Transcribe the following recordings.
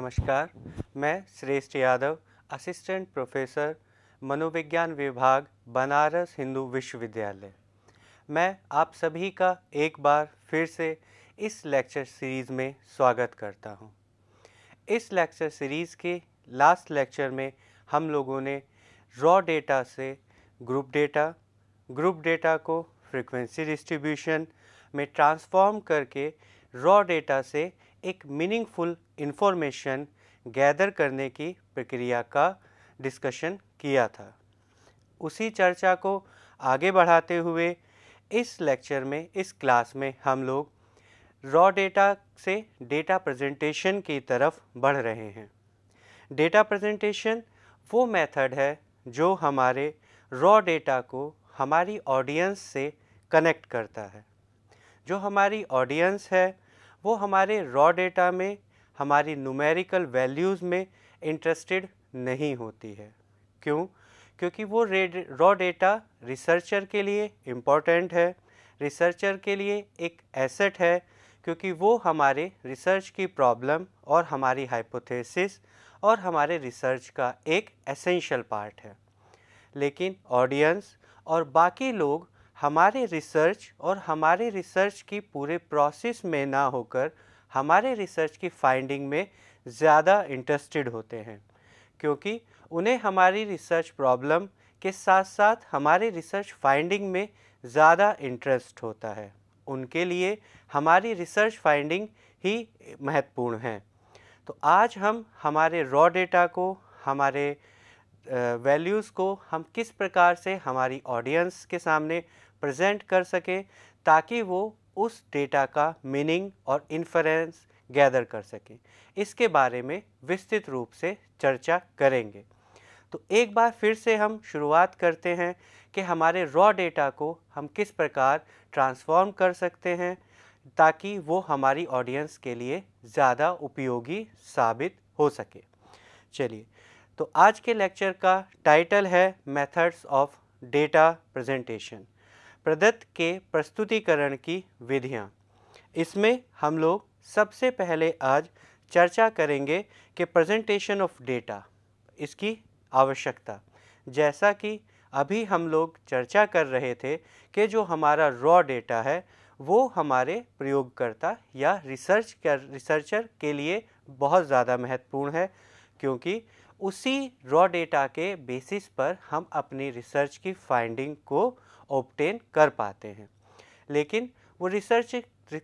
नमस्कार, मैं श्रेष्ठ यादव, असिस्टेंट प्रोफेसर मनोविज्ञान विभाग, बनारस हिंदू विश्वविद्यालय। मैं आप सभी का एक बार फिर से इस लेक्चर सीरीज़ में स्वागत करता हूं। इस लेक्चर सीरीज़ के लास्ट लेक्चर में हम लोगों ने रॉ डेटा से ग्रुप डेटा को फ्रीक्वेंसी डिस्ट्रीब्यूशन में ट्रांसफॉर्म करके रॉ डेटा से एक मीनिंगफुल इंफॉर्मेशन गैदर करने की प्रक्रिया का डिस्कशन किया था। उसी चर्चा को आगे बढ़ाते हुए इस लेक्चर में, इस क्लास में हम लोग रॉ डेटा से डेटा प्रेजेंटेशन की तरफ बढ़ रहे हैं। डेटा प्रेजेंटेशन वो मेथड है जो हमारे रॉ डेटा को हमारी ऑडियंस से कनेक्ट करता है। जो हमारी ऑडियंस है वो हमारे रॉ डेटा में, हमारी न्यूमेरिकल वैल्यूज़ में इंटरेस्टेड नहीं होती है। क्यों? क्योंकि वो रॉ डेटा रिसर्चर के लिए इम्पॉर्टेंट है, रिसर्चर के लिए एक एसेट है, क्योंकि वो हमारे रिसर्च की प्रॉब्लम और हमारी हाइपोथेसिस और हमारे रिसर्च का एक एसेंशियल पार्ट है। लेकिन ऑडियंस और बाकी लोग हमारे रिसर्च और हमारे रिसर्च की पूरे प्रोसेस में ना होकर हमारे रिसर्च की फाइंडिंग में ज़्यादा इंटरेस्टेड होते हैं, क्योंकि उन्हें हमारी रिसर्च प्रॉब्लम के साथ साथ हमारे रिसर्च फाइंडिंग में ज़्यादा इंटरेस्ट होता है। उनके लिए हमारी रिसर्च फाइंडिंग ही महत्वपूर्ण है। तो आज हम हमारे रॉ डेटा को, हमारे वैल्यूज़ को हम किस प्रकार से हमारी ऑडियंस के सामने प्रेजेंट कर सकें ताकि वो उस डेटा का मीनिंग और इन्फरेंस गैदर कर सकें, इसके बारे में विस्तृत रूप से चर्चा करेंगे। तो एक बार फिर से हम शुरुआत करते हैं कि हमारे रॉ डेटा को हम किस प्रकार ट्रांसफॉर्म कर सकते हैं ताकि वो हमारी ऑडियंस के लिए ज़्यादा उपयोगी साबित हो सके। चलिए, तो आज के लेक्चर का टाइटल है मेथड्स ऑफ डेटा प्रेजेंटेशन, प्रदत्त के प्रस्तुतिकरण की विधियां। इसमें हम लोग सबसे पहले आज चर्चा करेंगे कि प्रेजेंटेशन ऑफ डेटा, इसकी आवश्यकता। जैसा कि अभी हम लोग चर्चा कर रहे थे कि जो हमारा रॉ डेटा है वो हमारे प्रयोगकर्ता या रिसर्चर के लिए बहुत ज़्यादा महत्वपूर्ण है, क्योंकि उसी रॉ डेटा के बेसिस पर हम अपनी रिसर्च की फाइंडिंग को ऑब्टेन कर पाते हैं। लेकिन वो रिसर्च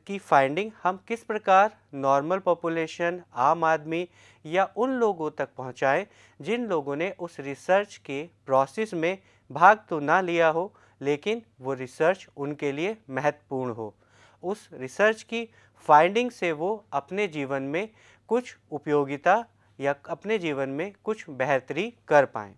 की फाइंडिंग हम किस प्रकार नॉर्मल पॉपुलेशन, आम आदमी या उन लोगों तक पहुंचाएं जिन लोगों ने उस रिसर्च के प्रोसेस में भाग तो ना लिया हो, लेकिन वो रिसर्च उनके लिए महत्वपूर्ण हो, उस रिसर्च की फाइंडिंग से वो अपने जीवन में कुछ उपयोगिता या अपने जीवन में कुछ बेहतरी कर पाएँ।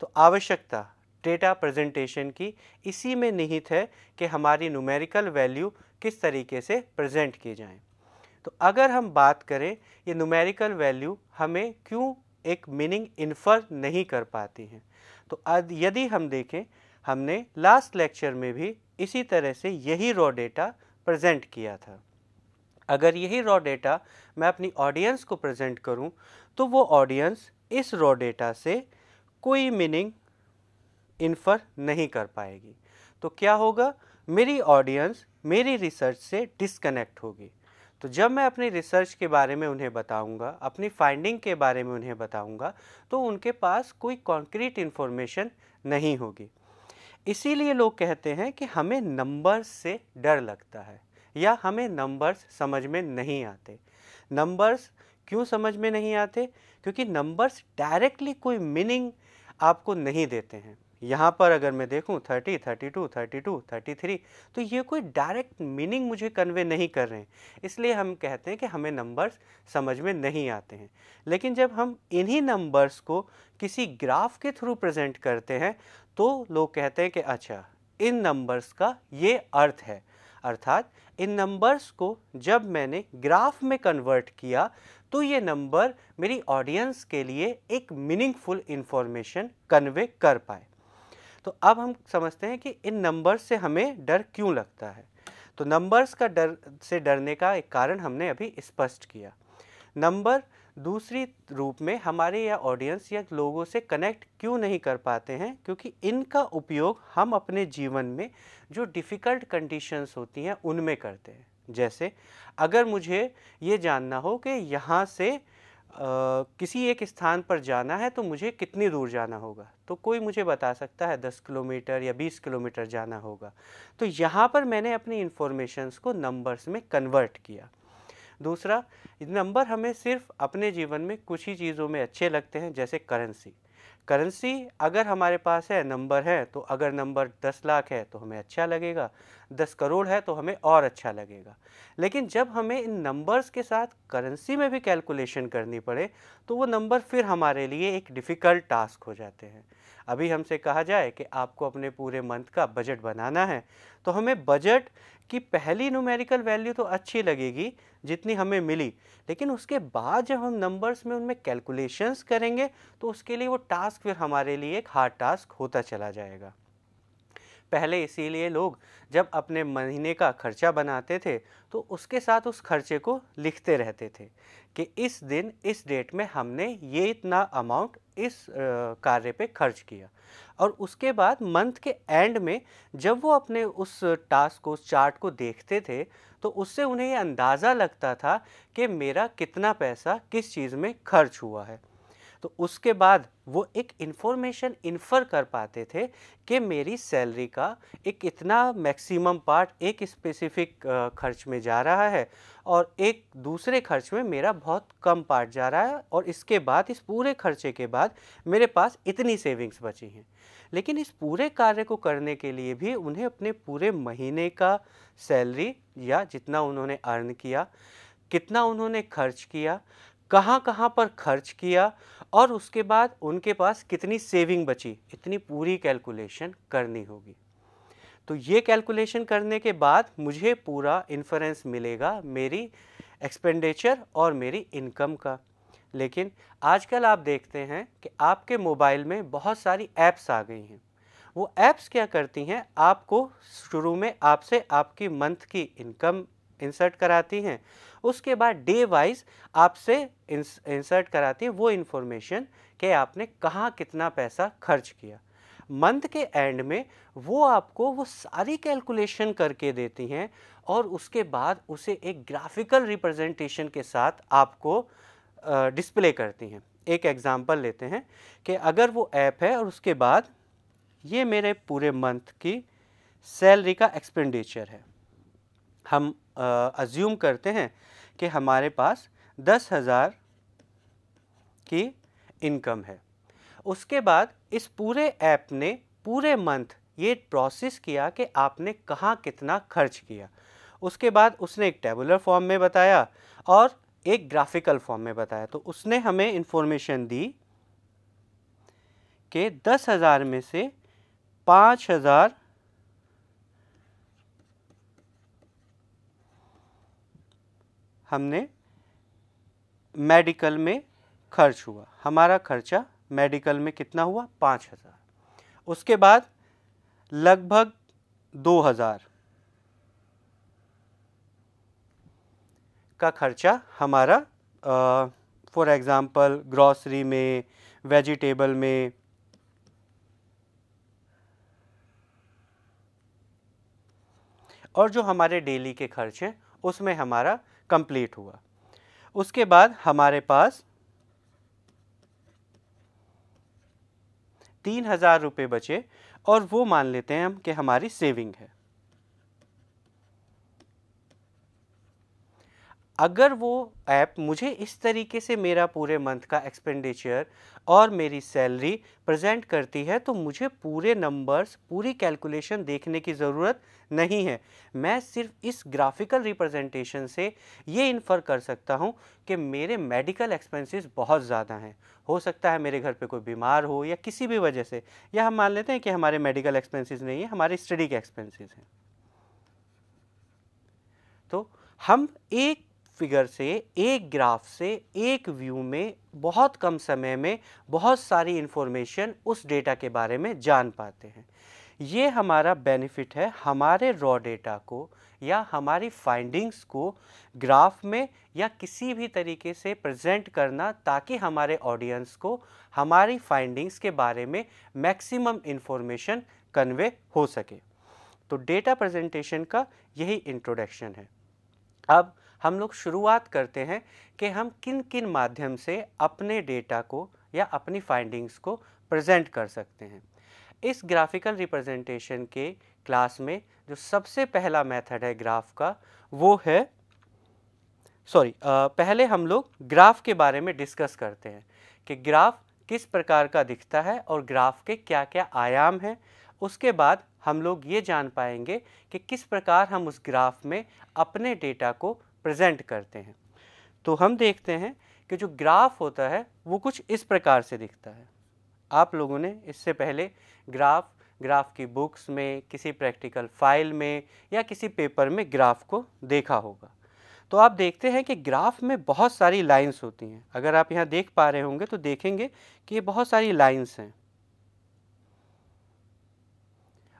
तो आवश्यकता डेटा प्रेजेंटेशन की इसी में निहित है कि हमारी न्यूमेरिकल वैल्यू किस तरीके से प्रेजेंट की जाए। तो अगर हम बात करें, ये न्यूमेरिकल वैल्यू हमें क्यों एक मीनिंग इन्फर नहीं कर पाती है, तो यदि हम देखें, हमने लास्ट लेक्चर में भी इसी तरह से यही रॉ डेटा प्रेजेंट किया था। अगर यही रॉ डेटा मैं अपनी ऑडियंस को प्रेजेंट करूं, तो वो ऑडियंस इस रॉ डेटा से कोई मीनिंग इन्फर नहीं कर पाएगी। तो क्या होगा? मेरी ऑडियंस मेरी रिसर्च से डिस्कनेक्ट होगी। तो जब मैं अपनी रिसर्च के बारे में उन्हें बताऊंगा, अपनी फाइंडिंग के बारे में उन्हें बताऊंगा, तो उनके पास कोई कॉन्क्रीट इन्फॉर्मेशन नहीं होगी। इसीलिए लोग कहते हैं कि हमें नंबर्स से डर लगता है या हमें नंबर्स समझ में नहीं आते। नंबर्स क्यों समझ में नहीं आते? क्योंकि नंबर्स डायरेक्टली कोई मीनिंग आपको नहीं देते हैं। यहाँ पर अगर मैं देखूँ 30, 32, 32, 33 तो ये कोई डायरेक्ट मीनिंग मुझे कन्वे नहीं कर रहे हैं, इसलिए हम कहते हैं कि हमें नंबर्स समझ में नहीं आते हैं। लेकिन जब हम इन्हीं नंबर्स को किसी ग्राफ के थ्रू प्रेजेंट करते हैं तो लोग कहते हैं कि अच्छा इन नंबर्स का ये अर्थ है, अर्थात इन नंबर्स को जब मैंने ग्राफ में कन्वर्ट किया तो ये नंबर मेरी ऑडियंस के लिए एक मीनिंगफुल इंफॉर्मेशन कन्वे कर पाए। तो अब हम समझते हैं कि इन नंबर्स से हमें डर क्यों लगता है। तो नंबर्स का डर से डरने का एक कारण हमने अभी स्पष्ट किया। नंबर दूसरी रूप में हमारे या ऑडियंस या लोगों से कनेक्ट क्यों नहीं कर पाते हैं, क्योंकि इनका उपयोग हम अपने जीवन में जो डिफ़िकल्ट कंडीशंस होती हैं उनमें करते हैं। जैसे अगर मुझे ये जानना हो कि यहाँ से किसी एक स्थान पर जाना है तो मुझे कितनी दूर जाना होगा, तो कोई मुझे बता सकता है 10 किलोमीटर या 20 किलोमीटर जाना होगा। तो यहाँ पर मैंने अपनी इन्फॉर्मेशंस को नंबर्स में कन्वर्ट किया। दूसरा, नंबर हमें सिर्फ अपने जीवन में कुछ ही चीज़ों में अच्छे लगते हैं, जैसे करेंसी अगर हमारे पास है, नंबर है, तो अगर नंबर 10 लाख है तो हमें अच्छा लगेगा, 10 करोड़ है तो हमें और अच्छा लगेगा। लेकिन जब हमें इन नंबर्स के साथ करेंसी में भी कैलकुलेशन करनी पड़े तो वो नंबर फिर हमारे लिए एक डिफ़िकल्ट टास्क हो जाते हैं। अभी हमसे कहा जाए कि आपको अपने पूरे मंथ का बजट बनाना है तो हमें बजट की पहली न्यूमेरिकल वैल्यू तो अच्छी लगेगी जितनी हमें मिली, लेकिन उसके बाद जब हम नंबर्स में उनमें कैलकुलेशंस करेंगे तो उसके लिए वो टास्क फिर हमारे लिए एक हार्ड टास्क होता चला जाएगा। पहले इसीलिए लोग जब अपने महीने का खर्चा बनाते थे तो उसके साथ उस खर्चे को लिखते रहते थे कि इस दिन इस डेट में हमने ये इतना अमाउंट इस कार्य पे खर्च किया, और उसके बाद मंथ के एंड में जब वो अपने उस टास्क को, उस चार्ट को देखते थे तो उससे उन्हें ये अंदाज़ा लगता था कि मेरा कितना पैसा किस चीज़ में खर्च हुआ है। तो उसके बाद वो एक इन्फॉर्मेशन इन्फर कर पाते थे कि मेरी सैलरी का एक इतना मैक्सिमम पार्ट एक स्पेसिफिक खर्च में जा रहा है और एक दूसरे खर्च में मेरा बहुत कम पार्ट जा रहा है, और इसके बाद इस पूरे खर्चे के बाद मेरे पास इतनी सेविंग्स बची हैं। लेकिन इस पूरे कार्य को करने के लिए भी उन्हें अपने पूरे महीने का सैलरी या जितना उन्होंने अर्न किया, कितना उन्होंने खर्च किया, कहाँ कहाँ पर खर्च किया और उसके बाद उनके पास कितनी सेविंग बची, इतनी पूरी कैलकुलेशन करनी होगी। तो ये कैलकुलेशन करने के बाद मुझे पूरा इन्फ्रेंस मिलेगा मेरी एक्सपेंडिचर और मेरी इनकम का। लेकिन आजकल आप देखते हैं कि आपके मोबाइल में बहुत सारी ऐप्स आ गई हैं। वो ऐप्स क्या करती हैं, आपको शुरू में आपसे आपकी मंथ की इनकम इंसर्ट कराती हैं, उसके बाद डे वाइज आपसे इंसर्ट कराती है वो इन्फॉर्मेशन कि आपने कहाँ कितना पैसा खर्च किया। मंथ के एंड में वो आपको वो सारी कैलकुलेशन करके देती हैं और उसके बाद उसे एक ग्राफिकल रिप्रेजेंटेशन के साथ आपको डिस्प्ले करती हैं। एक एग्जांपल लेते हैं कि अगर वो ऐप है और उसके बाद ये मेरे पूरे मंथ की सैलरी का एक्सपेंडिचर है, हम अज्यूम करते हैं कि हमारे पास 10,000 की इनकम है। उसके बाद इस पूरे ऐप ने पूरे मंथ ये प्रोसेस किया कि आपने कहाँ कितना खर्च किया। उसके बाद उसने एक टेबुलर फॉर्म में बताया और एक ग्राफिकल फॉर्म में बताया। तो उसने हमें इंफॉर्मेशन दी कि 10,000 में से 5,000 हमने मेडिकल में खर्च हुआ, हमारा खर्चा मेडिकल में कितना हुआ 5,000। उसके बाद लगभग 2,000 का खर्चा हमारा फॉर एग्जांपल ग्रॉसरी में, वेजिटेबल में, और जो हमारे डेली के खर्च हैं उसमें हमारा कंप्लीट हुआ। उसके बाद हमारे पास 3,000 रुपये बचे और वो मान लेते हैं हम कि हमारी सेविंग है। अगर वो ऐप मुझे इस तरीके से मेरा पूरे मंथ का एक्सपेंडिचर और मेरी सैलरी प्रेजेंट करती है तो मुझे पूरे नंबर्स पूरी कैलकुलेशन देखने की ज़रूरत नहीं है। मैं सिर्फ इस ग्राफिकल रिप्रेजेंटेशन से ये इन्फर कर सकता हूँ कि मेरे मेडिकल एक्सपेंसेस बहुत ज़्यादा हैं। हो सकता है मेरे घर पे कोई बीमार हो या किसी भी वजह से, या हम मान लेते हैं कि हमारे मेडिकल एक्सपेंसेस नहीं है, हमारे स्टडी के एक्सपेंसेस हैं। तो हम एक फिगर से, एक ग्राफ से, एक व्यू में बहुत कम समय में बहुत सारी इन्फॉर्मेशन उस डेटा के बारे में जान पाते हैं। ये हमारा बेनिफिट है, हमारे रॉ डेटा को या हमारी फाइंडिंग्स को ग्राफ में या किसी भी तरीके से प्रेजेंट करना, ताकि हमारे ऑडियंस को हमारी फाइंडिंग्स के बारे में मैक्सिमम इन्फॉर्मेशन कन्वे हो सके। तो डेटा प्रेजेंटेशन का यही इंट्रोडक्शन है। अब हम लोग शुरुआत करते हैं कि हम किन किन माध्यम से अपने डेटा को या अपनी फाइंडिंग्स को प्रेजेंट कर सकते हैं। इस ग्राफिकल रिप्रेजेंटेशन के क्लास में जो सबसे पहला मेथड है ग्राफ का, वो है पहले हम लोग ग्राफ के बारे में डिस्कस करते हैं कि ग्राफ किस प्रकार का दिखता है और ग्राफ के क्या क्या आयाम हैं। उसके बाद हम लोग ये जान पाएंगे कि किस प्रकार हम उस ग्राफ में अपने डेटा को प्रेजेंट करते हैं। तो हम देखते हैं कि जो ग्राफ होता है वो कुछ इस प्रकार से दिखता है। आप लोगों ने इससे पहले ग्राफ की बुक्स में, किसी प्रैक्टिकल फाइल में या किसी पेपर में ग्राफ को देखा होगा। तो आप देखते हैं कि ग्राफ में बहुत सारी लाइंस होती हैं। अगर आप यहाँ देख पा रहे होंगे तो देखेंगे कि ये बहुत सारी लाइंस हैं।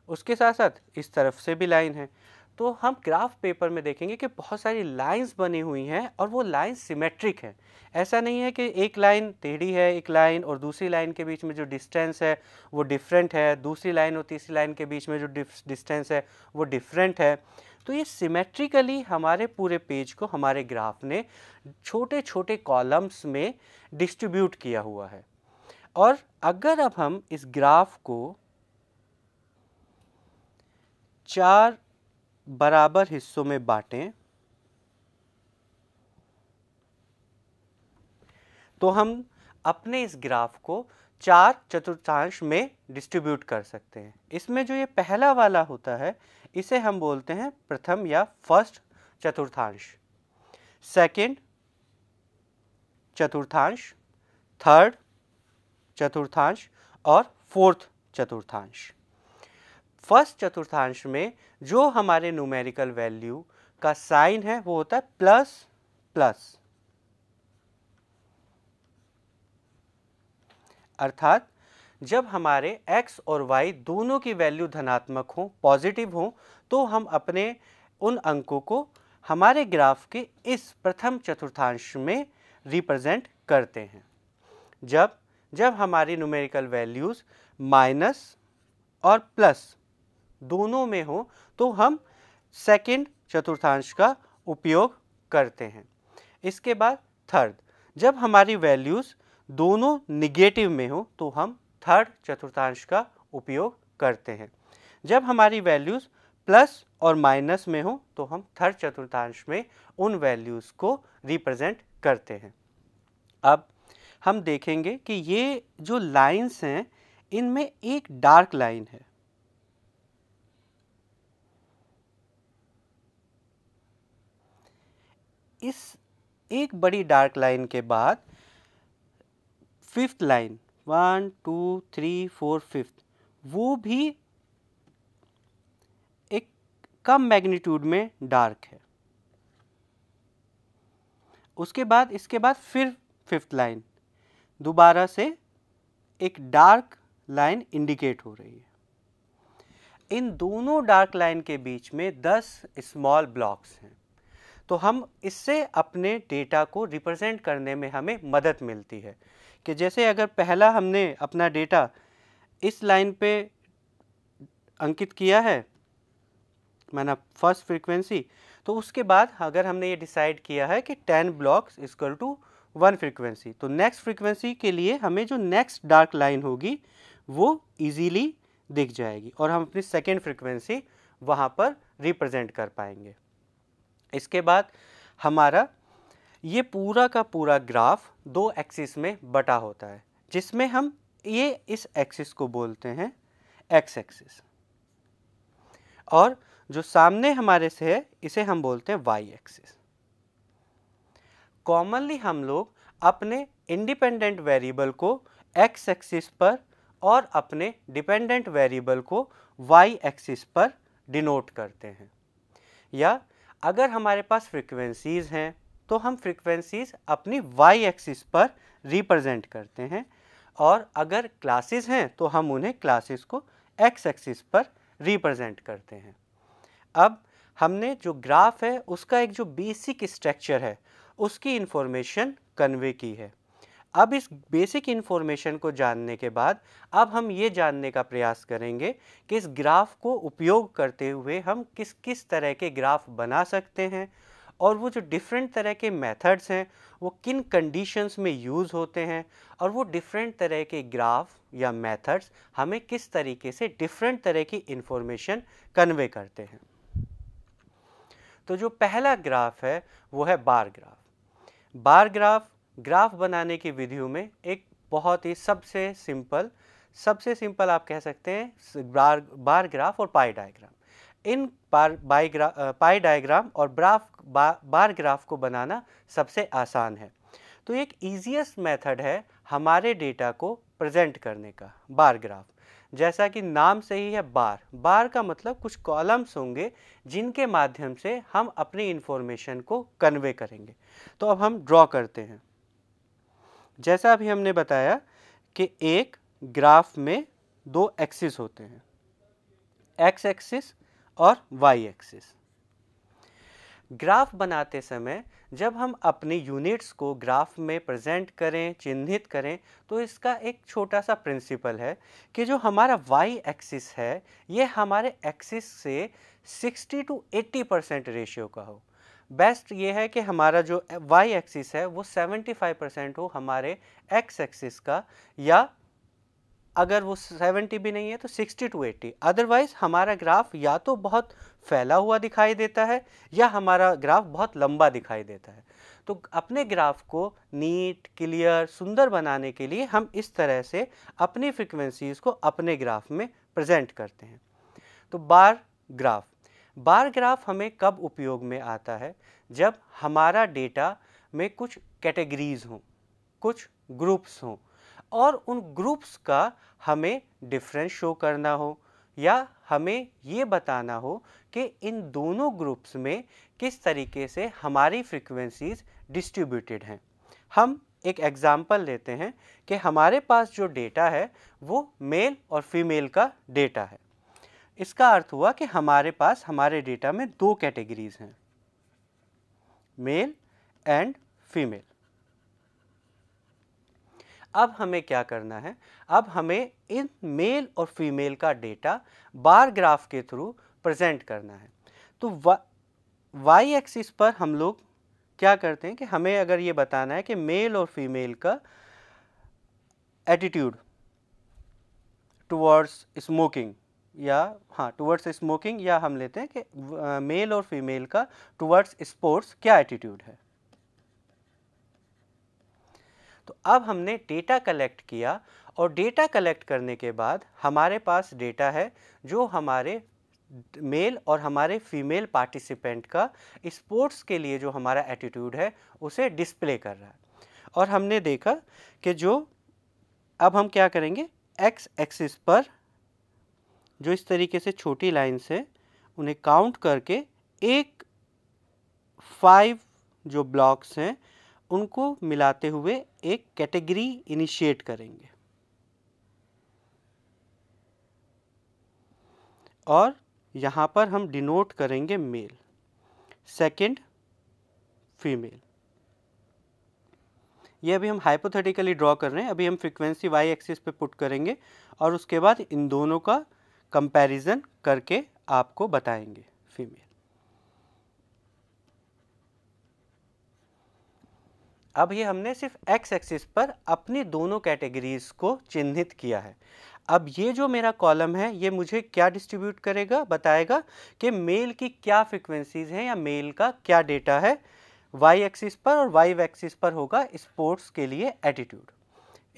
उसके साथ साथ इस तरफ से भी लाइन है। तो हम ग्राफ पेपर में देखेंगे कि बहुत सारी लाइंस बनी हुई हैं और वो लाइन सिमेट्रिक है। ऐसा नहीं है कि एक लाइन टेढ़ी है एक लाइन और दूसरी लाइन के बीच में जो डिस्टेंस है वो डिफरेंट है, दूसरी लाइन और तीसरी लाइन के बीच में जो डिस्टेंस है वो डिफरेंट है। तो ये सिमेट्रिकली हमारे पूरे पेज को हमारे ग्राफ ने छोटे छोटे कॉलम्स में डिस्ट्रीब्यूट किया हुआ है। और अगर अब हम इस ग्राफ को चार बराबर हिस्सों में बांटें तो हम अपने इस ग्राफ को चार चतुर्थांश में डिस्ट्रीब्यूट कर सकते हैं। इसमें जो ये पहला वाला होता है इसे हम बोलते हैं प्रथम या फर्स्ट चतुर्थांश, सेकंड चतुर्थांश, थर्ड चतुर्थांश और फोर्थ चतुर्थांश। फर्स्ट चतुर्थांश में जो हमारे न्यूमेरिकल वैल्यू का साइन है वो होता है प्लस प्लस, अर्थात जब हमारे x और y दोनों की वैल्यू धनात्मक हो, पॉजिटिव हो, तो हम अपने उन अंकों को हमारे ग्राफ के इस प्रथम चतुर्थांश में रिप्रेजेंट करते हैं। जब हमारी न्यूमेरिकल वैल्यूज़ माइनस और प्लस दोनों में हो तो हम सेकंड चतुर्थांश का उपयोग करते हैं। इसके बाद थर्ड, जब हमारी वैल्यूज़ दोनों निगेटिव में हो तो हम थर्ड चतुर्थांश का उपयोग करते हैं। जब हमारी वैल्यूज़ प्लस और माइनस में हो तो हम थर्ड चतुर्थांश में उन वैल्यूज़ को रिप्रेजेंट करते हैं। अब हम देखेंगे कि ये जो लाइंस हैं इनमें एक डार्क लाइन है। इस एक बड़ी डार्क लाइन के बाद फिफ्थ लाइन 1, 2, 3, 4, 5 वो भी एक कम मैग्नीट्यूड में डार्क है। इसके बाद फिर फिफ्थ लाइन दोबारा से एक डार्क लाइन इंडिकेट हो रही है। इन दोनों डार्क लाइन के बीच में 10 स्मॉल ब्लॉक्स हैं। तो हम इससे अपने डेटा को रिप्रेजेंट करने में हमें मदद मिलती है कि जैसे अगर पहला हमने अपना डेटा इस लाइन पे अंकित किया है, माना फर्स्ट फ्रीक्वेंसी, तो उसके बाद अगर हमने ये डिसाइड किया है कि 10 ब्लॉक्स इक्वल टू 1 फ्रीक्वेंसी, तो नेक्स्ट फ्रीक्वेंसी के लिए हमें जो नेक्स्ट डार्क लाइन होगी वो इजीली दिख जाएगी और हम अपनी सेकेंड फ्रीक्वेंसी वहाँ पर रिप्रेजेंट कर पाएंगे। इसके बाद हमारा ये पूरा का पूरा ग्राफ दो एक्सिस में बटा होता है, जिसमें हम ये इस एक्सिस को बोलते हैं एक्स एक्सिस, और जो सामने हमारे से है इसे हम बोलते हैं वाई एक्सिस। कॉमनली हम लोग अपने इंडिपेंडेंट वेरिएबल को एक्स एक्सिस पर और अपने डिपेंडेंट वेरिएबल को वाई एक्सिस पर डिनोट करते हैं, या अगर हमारे पास फ्रीक्वेंसीज़ हैं तो हम फ्रीक्वेंसीज़ अपनी वाई एक्सिस पर रिप्रेजेंट करते हैं, और अगर क्लासेस हैं तो हम उन्हें क्लासेस को एक्स एक्सिस पर रिप्रेजेंट करते हैं। अब हमने जो ग्राफ है उसका एक जो बेसिक स्ट्रक्चर है उसकी इन्फॉर्मेशन कन्वे की है। अब इस बेसिक इन्फॉर्मेशन को जानने के बाद अब हम ये जानने का प्रयास करेंगे कि इस ग्राफ को उपयोग करते हुए हम किस किस तरह के ग्राफ बना सकते हैं, और वो जो डिफरेंट तरह के मेथड्स हैं वो किन कंडीशंस में यूज़ होते हैं, और वो डिफरेंट तरह के ग्राफ या मेथड्स हमें किस तरीके से डिफरेंट तरह की इन्फॉर्मेशन कन्वे करते हैं। तो जो पहला ग्राफ है वो है बार ग्राफ। बार ग्राफ बनाने की विधियों में एक बहुत ही सबसे सिंपल आप कह सकते हैं बार ग्राफ और पाई डायग्राम। इन पाई डायग्राम और बार ग्राफ को बनाना सबसे आसान है। तो एक ईजीएस्ट मेथड है हमारे डेटा को प्रेजेंट करने का बार ग्राफ। जैसा कि नाम से ही है बार का मतलब कुछ कॉलम्स होंगे जिनके माध्यम से हम अपनी इन्फॉर्मेशन को कन्वे करेंगे। तो अब हम ड्रॉ करते हैं। जैसा अभी हमने बताया कि एक ग्राफ में दो एक्सिस होते हैं, एक्स एक्सिस और वाई एक्सिस। ग्राफ बनाते समय जब हम अपनी यूनिट्स को ग्राफ में प्रेजेंट करें, चिन्हित करें, तो इसका एक छोटा सा प्रिंसिपल है कि जो हमारा वाई एक्सिस है ये हमारे एक्सिस से 60 to 80% रेशियो का हो। बेस्ट ये है कि हमारा जो वाई एक्सिस है वो 75% हो हमारे एक्स एक्सिस का, या अगर वो 70 भी नहीं है तो 60 to 80। अदरवाइज़ हमारा ग्राफ या तो बहुत फैला हुआ दिखाई देता है या हमारा ग्राफ बहुत लंबा दिखाई देता है। तो अपने ग्राफ को नीट, क्लियर, सुंदर बनाने के लिए हम इस तरह से अपनी फ्रीक्वेंसीज़ को अपने ग्राफ में प्रेजेंट करते हैं। तो बार ग्राफ हमें कब उपयोग में आता है? जब हमारा डेटा में कुछ कैटेगरीज़ हों, कुछ ग्रुप्स हों, और उन ग्रुप्स का हमें डिफरेंस शो करना हो, या हमें ये बताना हो कि इन दोनों ग्रुप्स में किस तरीके से हमारी फ्रीक्वेंसीज़ डिस्ट्रीब्यूटेड हैं। हम एक एग्ज़ाम्पल लेते हैं कि हमारे पास जो डेटा है वो मेल और फीमेल का डेटा है। इसका अर्थ हुआ कि हमारे पास हमारे डेटा में दो कैटेगरीज़ हैं, मेल एंड फीमेल। अब हमें क्या करना है? अब हमें इन मेल और फीमेल का डेटा बार ग्राफ के थ्रू प्रेजेंट करना है। तो वाई एक्सिस पर हम लोग क्या करते हैं कि हमें अगर ये बताना है कि मेल और फीमेल का एटीट्यूड टुवर्ड्स स्मोकिंग, या टुवर्ड्स स्मोकिंग, या हम लेते हैं कि मेल और फीमेल का टुवर्ड्स स्पोर्ट्स क्या एटीट्यूड है। तो अब हमने डेटा कलेक्ट किया, और डेटा कलेक्ट करने के बाद हमारे पास डेटा है जो हमारे मेल और हमारे फीमेल पार्टिसिपेंट का स्पोर्ट्स के लिए जो हमारा एटीट्यूड है उसे डिस्प्ले कर रहा है। और हमने देखा कि जो अब हम क्या करेंगे, एक्स एक्सिस पर जो इस तरीके से छोटी लाइन से उन्हें काउंट करके एक 5 जो ब्लॉक्स हैं उनको मिलाते हुए एक कैटेगरी इनिशिएट करेंगे, और यहाँ पर हम डिनोट करेंगे मेल, सेकंड फीमेल। ये अभी हम हाइपोथेटिकली ड्रॉ कर रहे हैं। अभी हम फ्रीक्वेंसी वाई एक्सिस पे पुट करेंगे और उसके बाद इन दोनों का कंपैरिजन करके आपको बताएंगे फीमेल। अब ये हमने सिर्फ एक्स एक्सिस पर अपनी दोनों कैटेगरीज़ को चिन्हित किया है। अब ये जो मेरा कॉलम है ये मुझे क्या डिस्ट्रीब्यूट करेगा, बताएगा कि मेल की क्या फ्रीक्वेंसीज़ हैं या मेल का क्या डेटा है y एक्सिस पर और y एक्सिस पर होगा स्पोर्ट्स के लिए एटीट्यूड।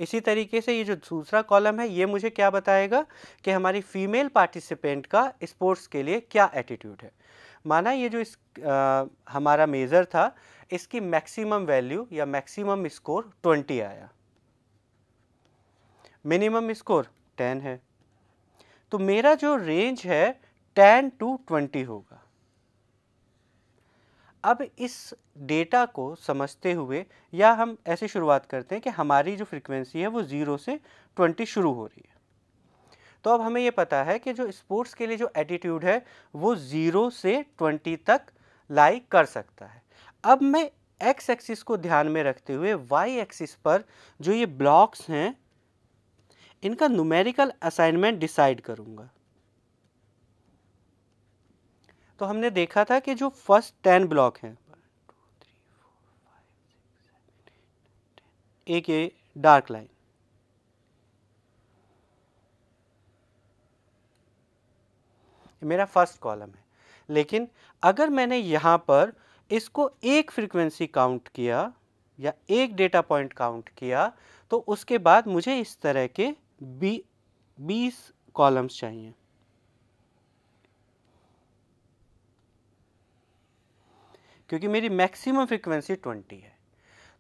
इसी तरीके से ये जो दूसरा कॉलम है ये मुझे क्या बताएगा कि हमारी फीमेल पार्टिसिपेंट का स्पोर्ट्स के लिए क्या एटीट्यूड है। माना ये जो हमारा मेजर था इसकी मैक्सिमम वैल्यू या मैक्सिमम स्कोर 20 आया, मिनिमम स्कोर 10 है, तो मेरा जो रेंज है 10 to 20 होगा। अब इस डेटा को समझते हुए या हम ऐसे शुरुआत करते हैं कि हमारी जो फ्रीक्वेंसी है वो 0 से 20 शुरू हो रही है, तो अब हमें ये पता है कि जो स्पोर्ट्स के लिए जो एटीट्यूड है वो 0 से 20 तक लाई कर सकता है। अब मैं एक्स एक्सिस को ध्यान में रखते हुए वाई एक्सिस पर जो ये ब्लॉक्स हैं इनका न्यूमेरिकल असाइनमेंट डिसाइड करूंगा। तो हमने देखा था कि जो फर्स्ट 10 ब्लॉक हैं, 1, 2, 3, 4, 5, 6, 7, 8, 10, एक ये डार्क लाइन, मेरा फर्स्ट कॉलम है, लेकिन अगर मैंने यहाँ पर इसको एक फ्रीक्वेंसी काउंट किया या एक डेटा पॉइंट काउंट किया तो उसके बाद मुझे इस तरह के 20 कॉलम्स चाहिए। क्योंकि मेरी मैक्सिमम फ्रीक्वेंसी 20 है,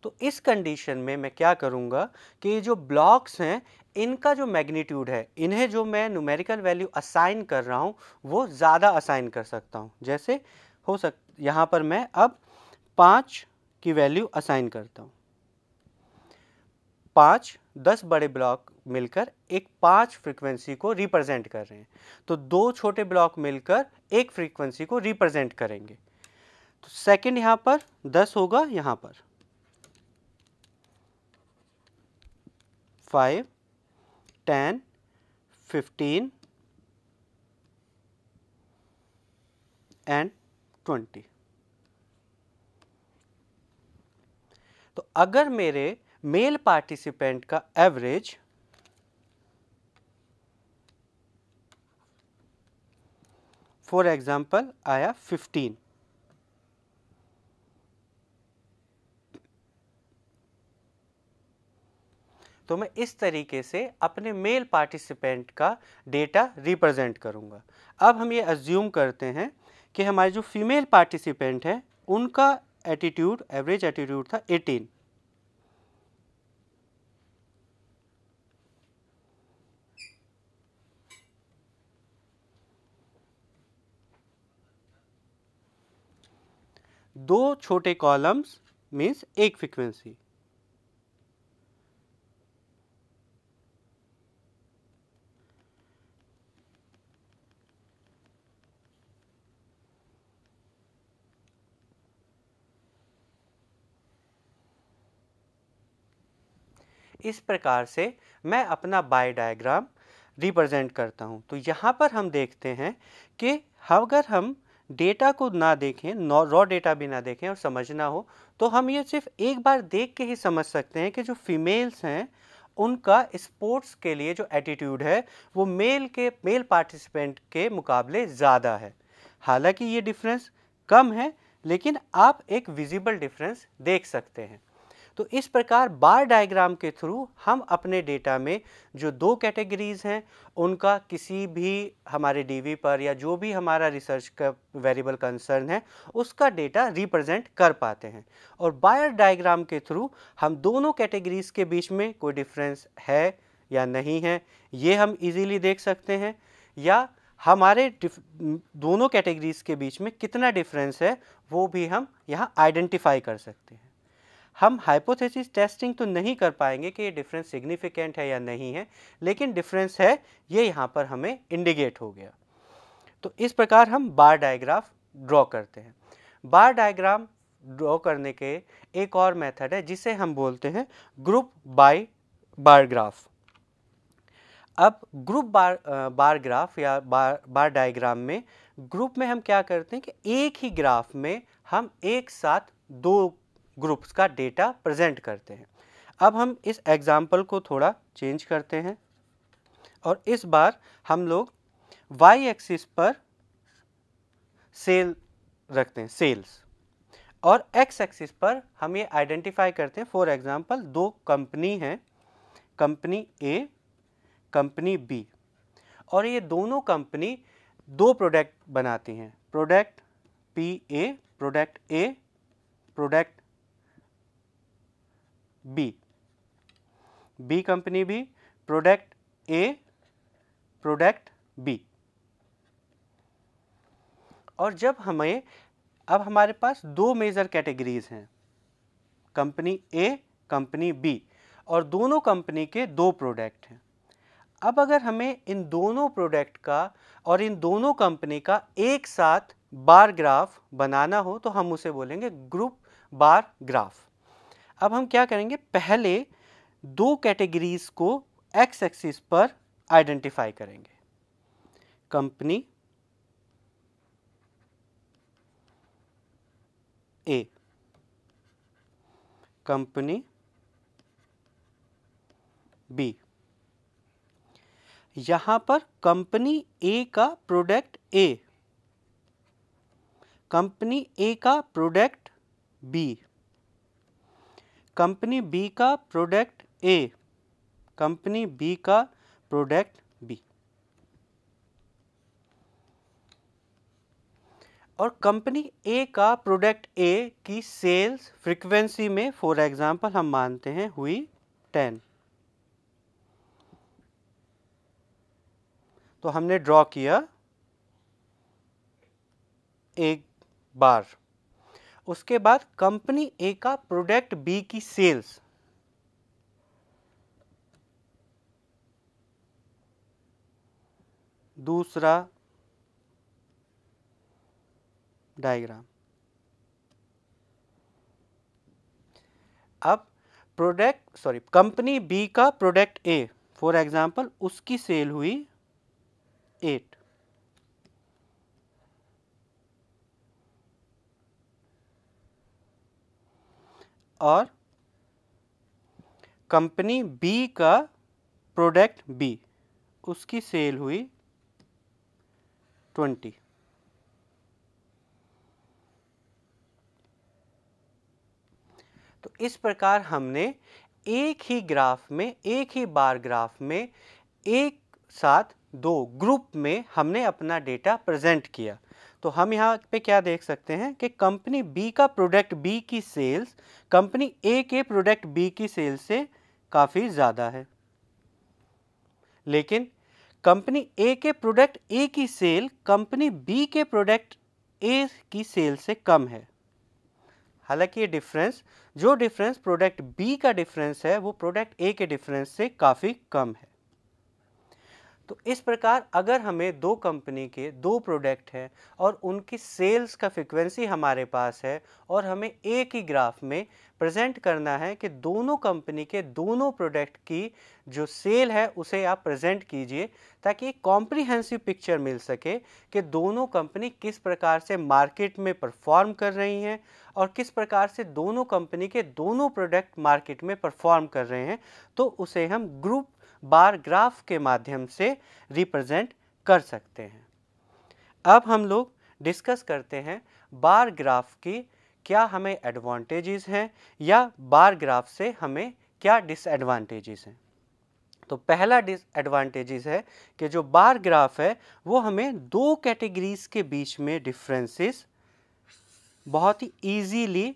तो इस कंडीशन में मैं क्या करूँगा कि ये जो ब्लॉक्स हैं इनका जो मैग्नीट्यूड है, इन्हें जो मैं न्यूमेरिकल वैल्यू असाइन कर रहा हूँ वो ज़्यादा असाइन कर सकता हूँ। जैसे हो सकता यहाँ पर मैं अब 5 की वैल्यू असाइन करता हूँ, 5-10 बड़े ब्लॉक मिलकर एक 5 फ्रीक्वेंसी को रिप्रेजेंट कर रहे हैं, तो 2 छोटे ब्लॉक मिलकर एक फ्रीक्वेंसी को रिप्रेजेंट करेंगे। तो सेकंड यहाँ पर 10 होगा, यहाँ पर 5, 10, 15 and 20। तो अगर मेरे मेल पार्टिसिपेंट का एवरेज 4 एग्जाम्पल आया 15 तो मैं इस तरीके से अपने मेल पार्टिसिपेंट का डेटा रिप्रेजेंट करूंगा। अब हम ये अज्यूम करते हैं कि हमारे जो फीमेल पार्टिसिपेंट हैं उनका एटीट्यूड एवरेज एटीट्यूड था 18, दो छोटे कॉलम्स मीन्स एक फ्रीक्वेंसी, इस प्रकार से मैं अपना बाय डायग्राम रिप्रेजेंट करता हूं। तो यहाँ पर हम देखते हैं कि अगर हम डेटा को ना देखें, रॉ डेटा भी ना देखें और समझना हो तो हम ये सिर्फ एक बार देख के ही समझ सकते हैं कि जो फीमेल्स हैं उनका स्पोर्ट्स के लिए जो एटीट्यूड है वो मेल पार्टिसिपेंट के मुकाबले ज़्यादा है। हालांकि ये डिफरेंस कम है लेकिन आप एक विजिबल डिफरेंस देख सकते हैं। तो इस प्रकार बार डायग्राम के थ्रू हम अपने डेटा में जो 2 कैटेगरीज हैं उनका किसी भी हमारे डीवी पर या जो भी हमारा रिसर्च का वेरिएबल कंसर्न है उसका डेटा रिप्रेजेंट कर पाते हैं। और बार डायग्राम के थ्रू हम दोनों कैटेगरीज के बीच में कोई डिफरेंस है या नहीं है ये हम इजीली देख सकते हैं, या हमारे दोनों कैटेगरीज के बीच में कितना डिफरेंस है वो भी हम यहाँ आइडेंटिफाई कर सकते हैं। हम हाइपोथेसिस टेस्टिंग तो नहीं कर पाएंगे कि ये डिफरेंस सिग्निफिकेंट है या नहीं है, लेकिन डिफरेंस है ये यहाँ पर हमें इंडिकेट हो गया। तो इस प्रकार हम बार डायग्राफ ड्रॉ करते हैं। बार डायग्राम ड्रॉ करने के एक और मेथड है जिसे हम बोलते हैं ग्रुप बाय बार ग्राफ। अब ग्रुप बार ग्राफ या बार डायग्राम में ग्रुप में हम क्या करते हैं कि एक ही ग्राफ में हम एक साथ 2 ग्रुप्स का डेटा प्रेजेंट करते हैं। अब हम इस एग्जाम्पल को थोड़ा चेंज करते हैं और इस बार हम लोग y एक्सिस पर सेल रखते हैं, सेल्स, और एक्स एक्सिस पर हम ये आइडेंटिफाई करते हैं फॉर एग्जांपल दो कंपनी हैं, कंपनी ए कंपनी बी, और ये दोनों कंपनी दो प्रोडक्ट बनाती हैं, product P A, product A, product B, B company भी प्रोडक्ट ए प्रोडक्ट बी। और जब हमें अब हमारे पास दो मेजर कैटेगरीज हैं, कंपनी ए कंपनी बी, और दोनों कंपनी के दो प्रोडक्ट हैं। अब अगर हमें इन दोनों प्रोडक्ट का और इन दोनों कंपनी का एक साथ बार ग्राफ बनाना हो तो हम उसे बोलेंगे ग्रुप बार ग्राफ। अब हम क्या करेंगे, पहले दो कैटेगरीज को एक्स एक्सिस पर आइडेंटिफाई करेंगे, कंपनी ए कंपनी बी। यहाँ पर कंपनी ए का प्रोडक्ट ए, कंपनी ए का प्रोडक्ट बी, कंपनी बी का प्रोडक्ट ए, कंपनी बी का प्रोडक्ट बी। और कंपनी ए का प्रोडक्ट ए की सेल्स फ्रीक्वेंसी में फॉर एग्जांपल हम मानते हैं हुई 10, तो हमने ड्रॉ किया एक बार। उसके बाद कंपनी ए का प्रोडक्ट बी की सेल्स, दूसरा डायग्राम। अब कंपनी बी का प्रोडक्ट ए फॉर एग्जांपल उसकी सेल हुई 8, और कंपनी बी का प्रोडक्ट बी उसकी सेल हुई 20। तो इस प्रकार हमने एक ही ग्राफ में, एक ही बार ग्राफ में एक साथ दो ग्रुप में हमने अपना डेटा प्रेजेंट किया। तो हम यहाँ पे क्या देख सकते हैं कि कंपनी बी का प्रोडक्ट बी की सेल्स कंपनी ए के प्रोडक्ट बी की सेल्स से काफ़ी ज़्यादा है, लेकिन कंपनी ए के प्रोडक्ट ए की सेल कंपनी बी के प्रोडक्ट ए की सेल से कम है। हालांकि ये डिफरेंस, जो डिफरेंस प्रोडक्ट बी का डिफरेंस है वो प्रोडक्ट ए के डिफरेंस से काफ़ी कम है। तो इस प्रकार अगर हमें दो कंपनी के दो प्रोडक्ट हैं और उनकी सेल्स का फ्रीक्वेंसी हमारे पास है और हमें एक ही ग्राफ में प्रेजेंट करना है कि दोनों कंपनी के दोनों प्रोडक्ट की जो सेल है उसे आप प्रेजेंट कीजिए, ताकि एक कॉम्प्रिहेंसिव पिक्चर मिल सके कि दोनों कंपनी किस प्रकार से मार्केट में परफॉर्म कर रही हैं और किस प्रकार से दोनों कंपनी के दोनों प्रोडक्ट मार्केट में परफॉर्म कर रहे हैं। तो उसे हम ग्रुप बार ग्राफ के माध्यम से रिप्रेजेंट कर सकते हैं। अब हम लोग डिस्कस करते हैं बार ग्राफ की क्या हमें एडवांटेजेस हैं या बार ग्राफ से हमें क्या डिसएडवांटेजेस हैं। तो पहला डिसएडवांटेजेस है कि जो बार ग्राफ है वो हमें दो कैटेगरीज के बीच में डिफरेंसेस बहुत ही ईजीली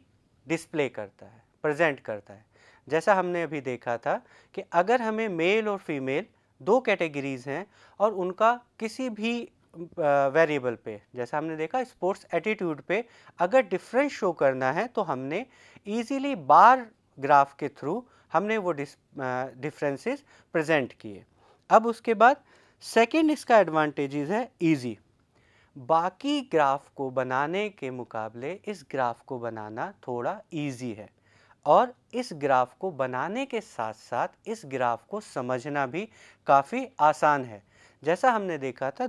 डिस्प्ले करता है, प्रेजेंट करता है। जैसा हमने अभी देखा था कि अगर हमें मेल और फीमेल दो कैटेगरीज हैं और उनका किसी भी वेरिएबल पे, जैसा हमने देखा स्पोर्ट्स एटीट्यूड पे, अगर डिफरेंस शो करना है तो हमने इजीली बार ग्राफ के थ्रू हमने वो डिफरेंसेस प्रेजेंट किए। अब उसके बाद सेकंड इसका एडवांटेजेस है इजी, बाकी ग्राफ को बनाने के मुकाबले इस ग्राफ को बनाना थोड़ा इजी है, और इस ग्राफ को बनाने के साथ साथ इस ग्राफ को समझना भी काफ़ी आसान है। जैसा हमने देखा था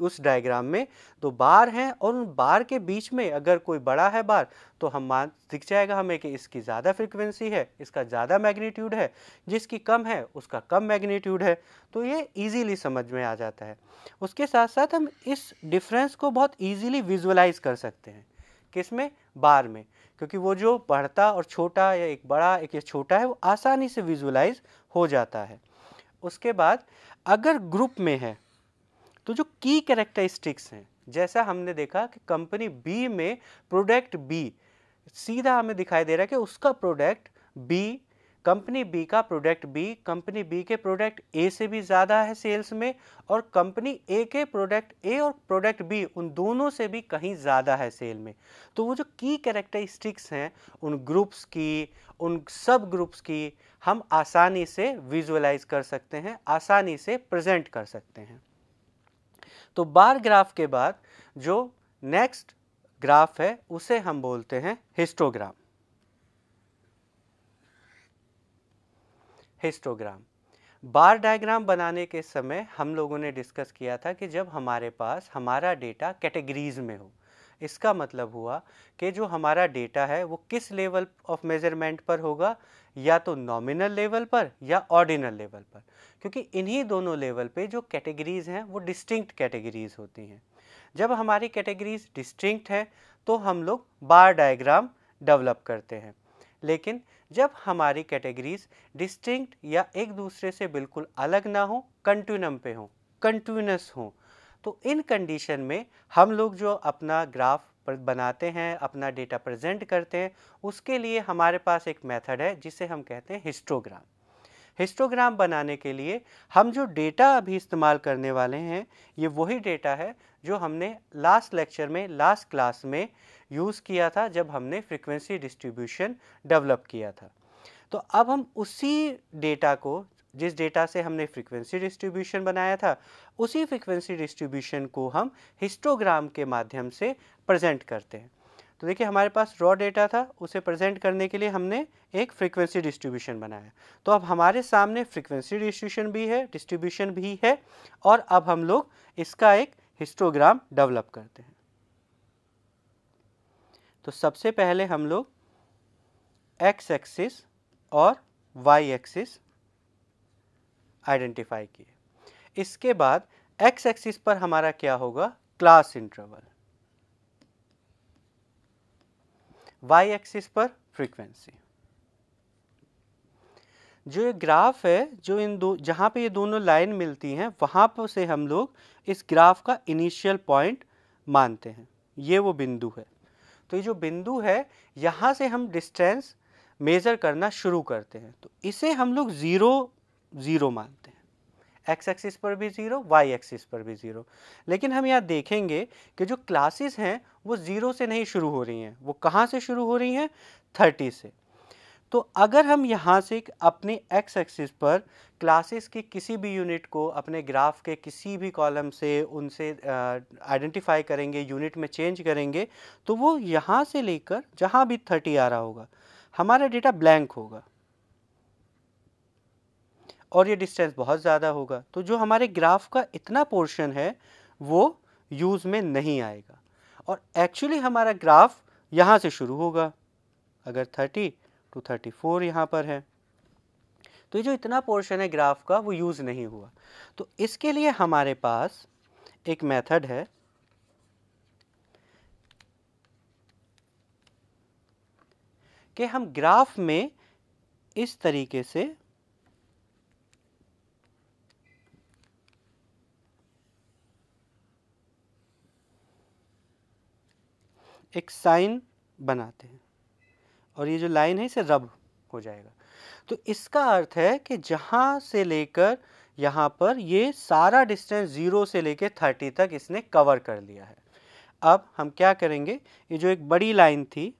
उस डायग्राम में दो बार हैं और उन बार के बीच में अगर कोई बड़ा है बार तो हम दिख जाएगा हमें कि इसकी ज़्यादा फ्रीक्वेंसी है, इसका ज़्यादा मैग्नीट्यूड है, जिसकी कम है उसका कम मैग्नीट्यूड है, तो ये इजीली समझ में आ जाता है। उसके साथ साथ हम इस डिफरेंस को बहुत ईजीली विजुअलाइज कर सकते हैं किस में? बार में, क्योंकि वो जो बढ़ता और छोटा या एक बड़ा एक छोटा है वो आसानी से विजुलाइज हो जाता है। उसके बाद अगर ग्रुप में है तो जो की कैरेक्टरिस्टिक्स हैं, जैसा हमने देखा कि कंपनी बी में प्रोडक्ट बी सीधा हमें दिखाई दे रहा है कि उसका प्रोडक्ट बी, कंपनी बी का प्रोडक्ट बी कंपनी बी के प्रोडक्ट ए से भी ज़्यादा है सेल्स में, और कंपनी ए के प्रोडक्ट ए और प्रोडक्ट बी उन दोनों से भी कहीं ज़्यादा है सेल में। तो वो जो की कैरेक्टरिस्टिक्स हैं उन ग्रुप्स की, उन सब ग्रुप्स की हम आसानी से विजुअलाइज कर सकते हैं, आसानी से प्रेजेंट कर सकते हैं। तो बार ग्राफ के बाद जो नेक्स्ट ग्राफ है उसे हम बोलते हैं हिस्टोग्राम। हिस्टोग्राम बार डायग्राम बनाने के समय हम लोगों ने डिस्कस किया था कि जब हमारे पास हमारा डेटा कैटेगरीज में हो, इसका मतलब हुआ कि जो हमारा डेटा है वो किस लेवल ऑफ मेजरमेंट पर होगा, या तो नॉमिनल लेवल पर या ऑर्डिनल लेवल पर, क्योंकि इन्हीं दोनों लेवल पे जो कैटेगरीज हैं वो डिस्टिंक्ट कैटेगरीज होती हैं। जब हमारी कैटेगरीज डिस्टिंक्ट हैं तो हम लोग बार डायग्राम डेवलप करते हैं, लेकिन जब हमारी कैटेगरीज डिस्टिंक्ट या एक दूसरे से बिल्कुल अलग ना हो, कंटिन्यूम पे हो, कंटिन्यूअस हो, तो इन कंडीशन में हम लोग जो अपना ग्राफ बनाते हैं, अपना डेटा प्रेजेंट करते हैं, उसके लिए हमारे पास एक मेथड है जिसे हम कहते हैं हिस्टोग्राम। हिस्टोग्राम बनाने के लिए हम जो डेटा अभी इस्तेमाल करने वाले हैं ये वही डेटा है जो हमने लास्ट लेक्चर में, लास्ट क्लास में यूज़ किया था जब हमने फ्रीक्वेंसी डिस्ट्रीब्यूशन डेवलप किया था। तो अब हम उसी डेटा को, जिस डेटा से हमने फ्रीक्वेंसी डिस्ट्रीब्यूशन बनाया था, उसी फ्रीक्वेंसी डिस्ट्रीब्यूशन को हम हिस्टोग्राम के माध्यम से प्रेजेंट करते हैं। तो देखिए हमारे पास रॉ डेटा था, उसे प्रेजेंट करने के लिए हमने एक फ्रीक्वेंसी डिस्ट्रीब्यूशन बनाया। तो अब हमारे सामने फ्रीक्वेंसी डिस्ट्रीब्यूशन भी है और अब हम लोग इसका एक हिस्टोग्राम डेवलप करते हैं। तो सबसे पहले हम लोग एक्स एक्सिस और वाई एक्सिस आइडेंटिफाई किए। इसके बाद एक्स एक्सिस पर हमारा क्या होगा? Class interval. वाई एक्सिस पर फ्रीक्वेंसी। जो ये ग्राफ है, जो इन दो, जहाँ पे ये दोनों लाइन मिलती हैं वहाँ पर से हम लोग इस ग्राफ का इनिशियल पॉइंट मानते हैं। ये वो बिंदु है। तो ये जो बिंदु है यहाँ से हम डिस्टेंस मेज़र करना शुरू करते हैं। तो इसे हम लोग ज़ीरो मानते हैं। एक्स एक्सिस पर भी ज़ीरो, वाई एक्सिस पर भी ज़ीरो। लेकिन हम यहाँ देखेंगे कि जो क्लासेस हैं वो ज़ीरो से नहीं शुरू हो रही हैं, वो कहाँ से शुरू हो रही हैं? 30 से। तो अगर हम यहाँ से अपने एक्स एक्सिस पर क्लासेस की किसी भी यूनिट को अपने ग्राफ के किसी भी कॉलम से उनसे आइडेंटिफाई करेंगे, यूनिट में चेंज करेंगे, तो वो यहाँ से लेकर जहाँ भी 30 आ रहा होगा हमारा डेटा ब्लैंक होगा और ये डिस्टेंस बहुत ज़्यादा होगा। तो जो हमारे ग्राफ का इतना पोर्शन है वो यूज़ में नहीं आएगा और एक्चुअली हमारा ग्राफ यहाँ से शुरू होगा। अगर 30 to 34 यहाँ पर है तो ये जो इतना पोर्शन है ग्राफ का वो यूज़ नहीं हुआ। तो इसके लिए हमारे पास एक मेथड है कि हम ग्राफ में इस तरीके से एक साइन बनाते हैं और ये जो लाइन है इसे रब हो जाएगा। तो इसका अर्थ है कि जहाँ से लेकर यहाँ पर ये सारा डिस्टेंस 0 से लेकर 30 तक इसने कवर कर लिया है। अब हम क्या करेंगे, ये जो एक बड़ी लाइन थी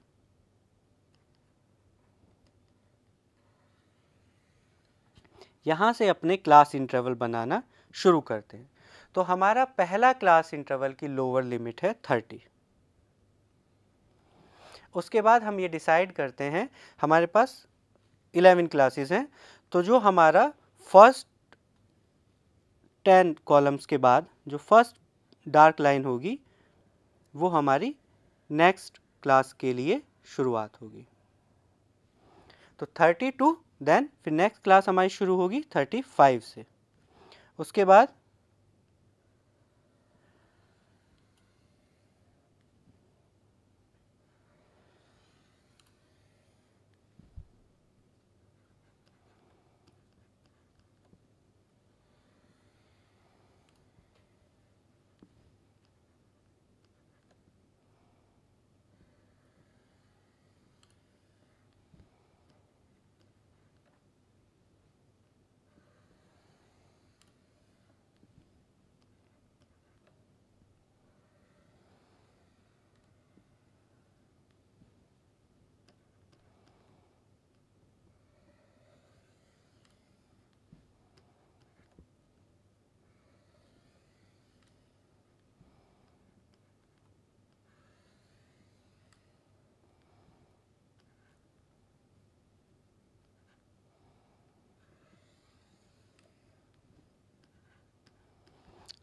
यहाँ से अपने क्लास इंटरवल बनाना शुरू करते हैं। तो हमारा पहला क्लास इंटरवल की लोअर लिमिट है 30। उसके बाद हम ये डिसाइड करते हैं, हमारे पास 11 क्लासेस हैं, तो जो हमारा फर्स्ट 10 कॉलम्स के बाद जो फर्स्ट डार्क लाइन होगी वो हमारी नेक्स्ट क्लास के लिए शुरुआत होगी। तो 32 देन फिर नेक्स्ट क्लास हमारी शुरू होगी 35 से। उसके बाद 36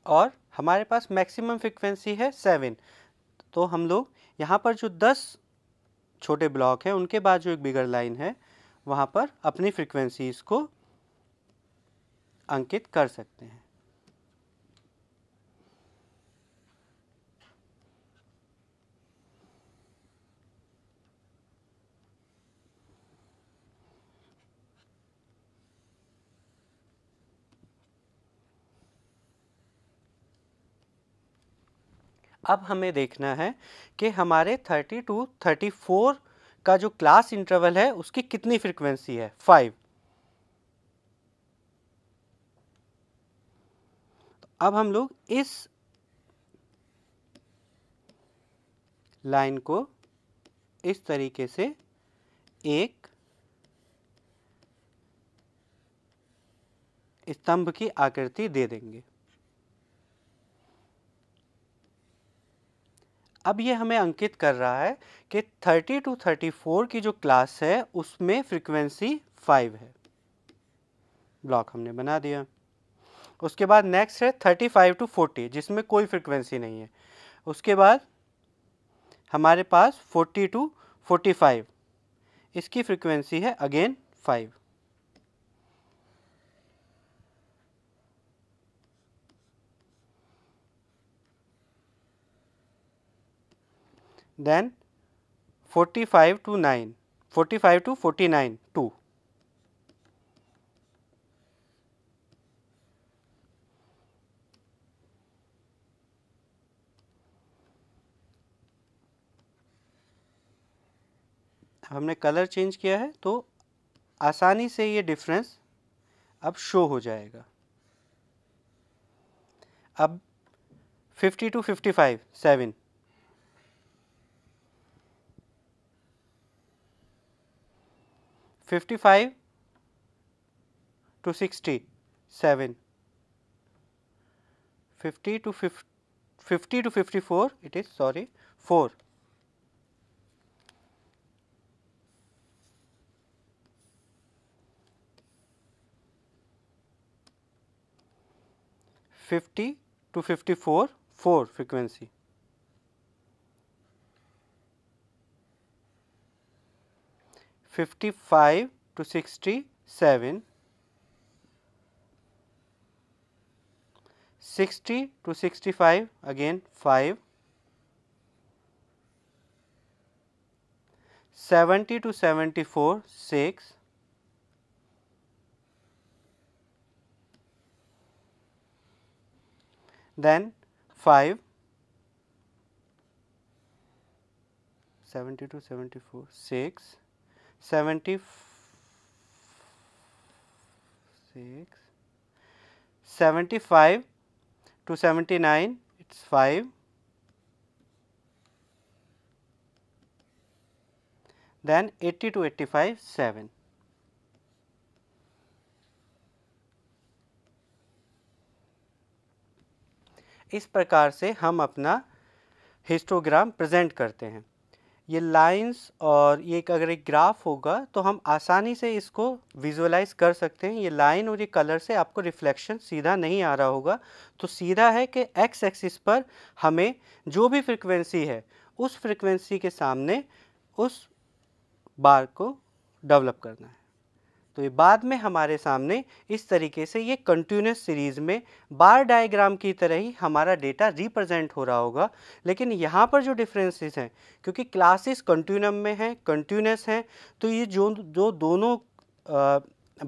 और हमारे पास मैक्सिमम फ्रिक्वेंसी है 7। तो हम लोग यहाँ पर जो 10 छोटे ब्लॉक हैं उनके बाद जो एक बिगर लाइन है वहाँ पर अपनी फ्रिक्वेंसीज़ को अंकित कर सकते हैं। अब हमें देखना है कि हमारे 30 to 34 का जो क्लास इंटरवल है उसकी कितनी फ्रीक्वेंसी है, 5। अब हम लोग इस लाइन को इस तरीके से एक स्तंभ की आकृति दे देंगे। अब ये हमें अंकित कर रहा है कि 30 to 34 की जो क्लास है उसमें फ्रीक्वेंसी 5 है। ब्लॉक हमने बना दिया। उसके बाद नेक्स्ट है 35 to 40 जिसमें कोई फ्रीक्वेंसी नहीं है। उसके बाद हमारे पास 40 to 45 इसकी फ्रीक्वेंसी है अगेन 5। Then 45 to 49 2। हमने कलर चेंज किया है तो आसानी से ये डिफरेंस अब शो हो जाएगा। अब 50 to 55 7। Fifty to fifty-four. 50 to 54 4 frequency. 55 to 67 60 to 65 again 5 70 to 74 6 then 5 70 to 74 6 75 to 79 it's 5 then 80 to 85 7 इस प्रकार से हम अपना हिस्टोग्राम प्रेजेंट करते हैं। ये लाइंस और ये अगर एक ग्राफ होगा तो हम आसानी से इसको विजुअलाइज कर सकते हैं। ये लाइन और ये कलर से आपको रिफ्लेक्शन सीधा नहीं आ रहा होगा, तो सीधा है कि एक्स एक्सिस पर हमें जो भी फ्रीक्वेंसी है उस फ्रीक्वेंसी के सामने उस बार को डेवलप करना है। तो ये बाद में हमारे सामने इस तरीके से ये कंटिन्यूस सीरीज़ में बार डायग्राम की तरह ही हमारा डेटा रिप्रेजेंट हो रहा होगा। लेकिन यहाँ पर जो डिफरेंसेस हैं, क्योंकि क्लासेस कंटिन्यूम में हैं, कंटिन्यूस हैं, तो ये जो दोनों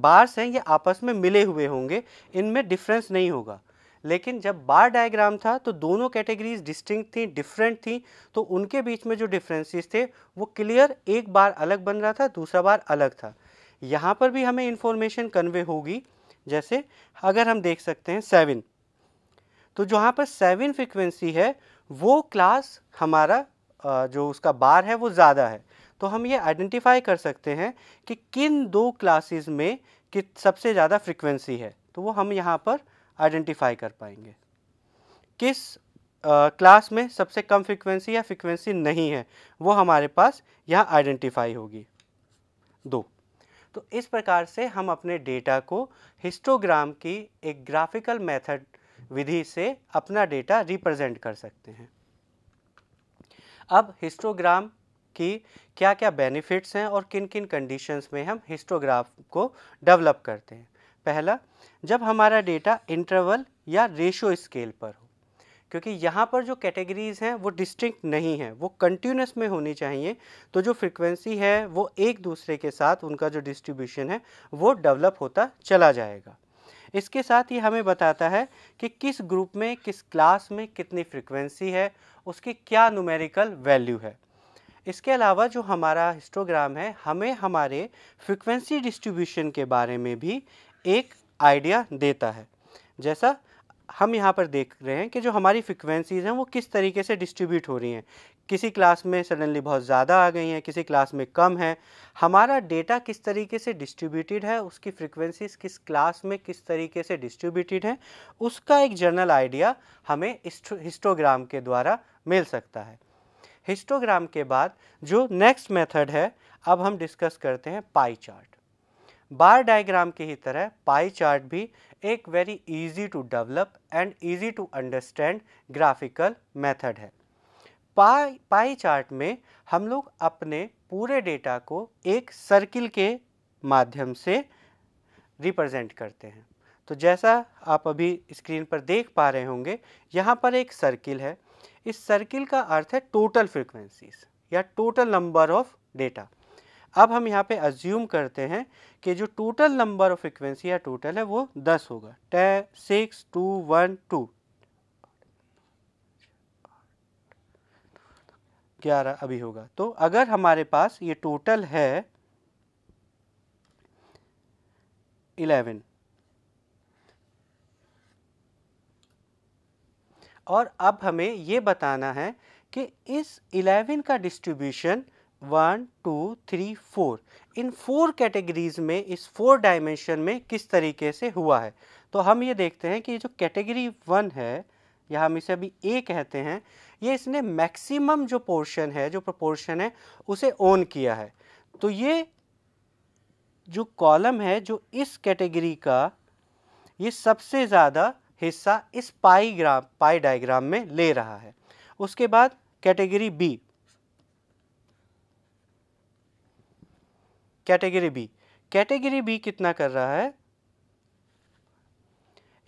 बार्स हैं ये आपस में मिले हुए होंगे, इनमें डिफरेंस नहीं होगा। लेकिन जब बार डायग्राम था तो दोनों कैटेगरीज डिस्टिंक्ट थी, डिफरेंट थी, तो उनके बीच में जो डिफरेंसेस थे वो क्लियर, एक बार अलग बन रहा था, दूसरा बार अलग था। यहाँ पर भी हमें इन्फॉर्मेशन कन्वे होगी। जैसे अगर हम देख सकते हैं 7, तो जहाँ पर 7 फ्रीक्वेंसी है वो क्लास हमारा जो उसका बार है वो ज़्यादा है। तो हम ये आइडेंटिफाई कर सकते हैं कि किन दो क्लासेस में कि सबसे ज़्यादा फ्रीक्वेंसी है, तो वो हम यहाँ पर आइडेंटिफाई कर पाएंगे। किस क्लास में सबसे कम फ्रीक्वेंसी या फ्रीक्वेंसी नहीं है वो हमारे पास यहाँ आइडेंटिफाई होगी, 2। तो इस प्रकार से हम अपने डेटा को हिस्टोग्राम की एक ग्राफिकल मेथड विधि से अपना डेटा रिप्रेजेंट कर सकते हैं। अब हिस्टोग्राम की क्या क्या बेनिफिट्स हैं और किन किन कंडीशंस में हम हिस्टोग्राफ को डेवलप करते हैं। पहला, जब हमारा डेटा इंटरवल या रेशो स्केल पर हो, क्योंकि यहाँ पर जो कैटेगरीज हैं वो डिस्टिंक्ट नहीं हैं, वो कंटिन्यूस में होनी चाहिए, तो जो फ्रिक्वेंसी है वो एक दूसरे के साथ उनका जो डिस्ट्रीब्यूशन है वो डेवलप होता चला जाएगा। इसके साथ ही हमें बताता है कि किस ग्रुप में, किस क्लास में कितनी फ्रिक्वेंसी है, उसकी क्या न्यूमेरिकल वैल्यू है। इसके अलावा जो हमारा हिस्टोग्राम है हमें हमारे फ्रिक्वेंसी डिस्ट्रीब्यूशन के बारे में भी एक आइडिया देता है। जैसा हम यहाँ पर देख रहे हैं कि जो हमारी फ्रिक्वेंसीज़ हैं वो किस तरीके से डिस्ट्रीब्यूट हो रही हैं, किसी क्लास में सडनली बहुत ज़्यादा आ गई हैं, किसी क्लास में कम है। हमारा डेटा किस तरीके से डिस्ट्रीब्यूटेड है, उसकी फ्रिक्वेंसीज़ किस क्लास में किस तरीके से डिस्ट्रीब्यूटेड हैं, उसका एक जनरल आइडिया हमें हिस्टोग्राम के द्वारा मिल सकता है। हिस्टोग्राम के बाद जो नेक्स्ट मेथड है अब हम डिस्कस करते हैं पाई चार्ट। बार डायग्राम की ही तरह पाई चार्ट भी एक very easy to develop and easy to understand graphical method है। पाई चार्ट में हम लोग अपने पूरे डेटा को एक सर्किल के माध्यम से रिप्रेजेंट करते हैं। तो जैसा आप अभी स्क्रीन पर देख पा रहे होंगे, यहाँ पर एक सर्किल है। इस सर्किल का अर्थ है टोटल फ्रिक्वेंसीज या टोटल नंबर ऑफ डेटा। अब हम यहाँ पे अज्यूम करते हैं कि जो टोटल नंबर ऑफ फ्रिक्वेंसी या टोटल है वो 10 होगा, 10, 6, 2, 1, 2, 11 अभी होगा। तो अगर हमारे पास ये टोटल है 11 और अब हमें ये बताना है कि इस 11 का डिस्ट्रीब्यूशन 1, 2, 3, 4 इन 4 कैटेगरीज में, इस 4 डायमेंशन में किस तरीके से हुआ है। तो हम ये देखते हैं कि जो कैटेगरी 1 है या हम इसे अभी A कहते हैं, ये इसने मैक्सिमम जो पोर्शन है, जो प्रोपोर्शन है उसे ओन किया है। तो ये जो कॉलम है जो इस कैटेगरी का, ये सबसे ज़्यादा हिस्सा इस पाई डायग्राम में ले रहा है। उसके बाद कैटेगरी बी, कैटेगरी बी कितना कर रहा है,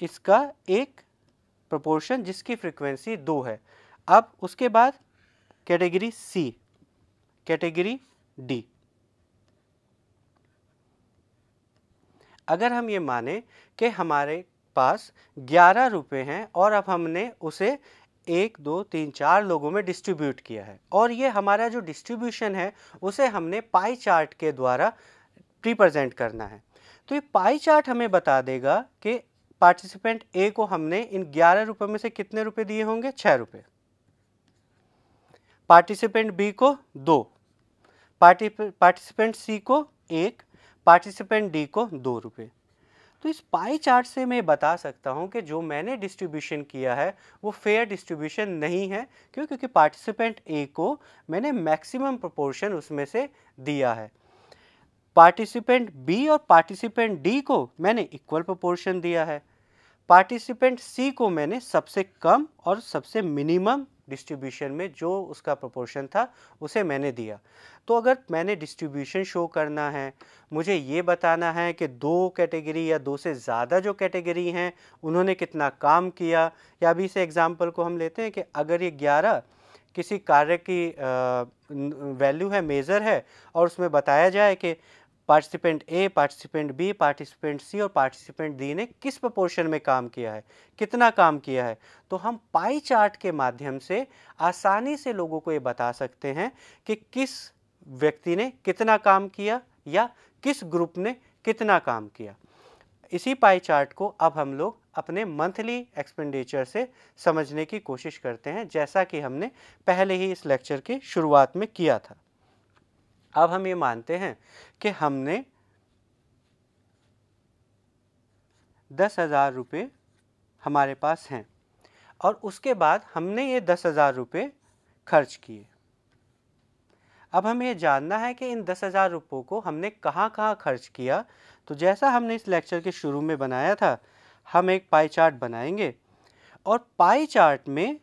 इसका एक प्रोपोर्शन जिसकी फ्रिक्वेंसी 2 है। अब उसके बाद कैटेगरी सी, कैटेगरी डी। अगर हम ये माने कि हमारे पास 11 रुपए हैं और अब हमने उसे 1, 2, 3, 4 लोगों में डिस्ट्रीब्यूट किया है और ये हमारा जो डिस्ट्रीब्यूशन है उसे हमने पाई चार्ट के द्वारा रिप्रेजेंट करना है, तो ये पाई चार्ट हमें बता देगा कि पार्टिसिपेंट ए को हमने इन 11 रुपए में से कितने रुपए दिए होंगे, 6 रुपए, पार्टिसिपेंट बी को 2, पार्टिसिपेंट सी को 1, पार्टिसिपेंट डी को 2 रुपए। तो इस पाई चार्ट से मैं बता सकता हूं कि जो मैंने डिस्ट्रीब्यूशन किया है वो फेयर डिस्ट्रीब्यूशन नहीं है, क्योंकि पार्टिसिपेंट ए को मैंने मैक्सिमम प्रोपोर्शन उसमें से दिया है, पार्टिसिपेंट बी और पार्टिसिपेंट डी को मैंने इक्वल प्रोपोर्शन दिया है, पार्टिसिपेंट सी को मैंने सबसे कम और सबसे मिनिमम डिस्ट्रीब्यूशन में जो उसका प्रोपोर्शन था उसे मैंने दिया। तो अगर मैंने डिस्ट्रीब्यूशन शो करना है, मुझे ये बताना है कि 2 कैटेगरी या 2 से ज़्यादा जो कैटेगरी हैं उन्होंने कितना काम किया, या अभी से एग्जांपल को हम लेते हैं कि अगर ये 11 किसी कार्य की वैल्यू है, मेजर है, और उसमें बताया जाए कि participant A, participant B, participant C और पार्टिसिपेंट डी ने किस प्रोपोर्शन में काम किया है, कितना काम किया है, तो हम पाई चार्ट के माध्यम से आसानी से लोगों को ये बता सकते हैं कि किस व्यक्ति ने कितना काम किया या किस ग्रुप ने कितना काम किया। इसी पाई चार्ट को अब हम लोग अपने मंथली एक्सपेंडिचर से समझने की कोशिश करते हैं, जैसा कि हमने पहले ही इस लेक्चर की शुरुआत में किया था। अब हम ये मानते हैं कि हमने 10,000 रुपये हमारे पास हैं और उसके बाद हमने ये 10,000 रुपये खर्च किए। अब हमें ये जानना है कि इन 10,000 रुपयों को हमने कहाँ कहाँ खर्च किया। तो जैसा हमने इस लेक्चर के शुरू में बनाया था, हम एक पाई चार्ट बनाएंगे और पाई चार्ट में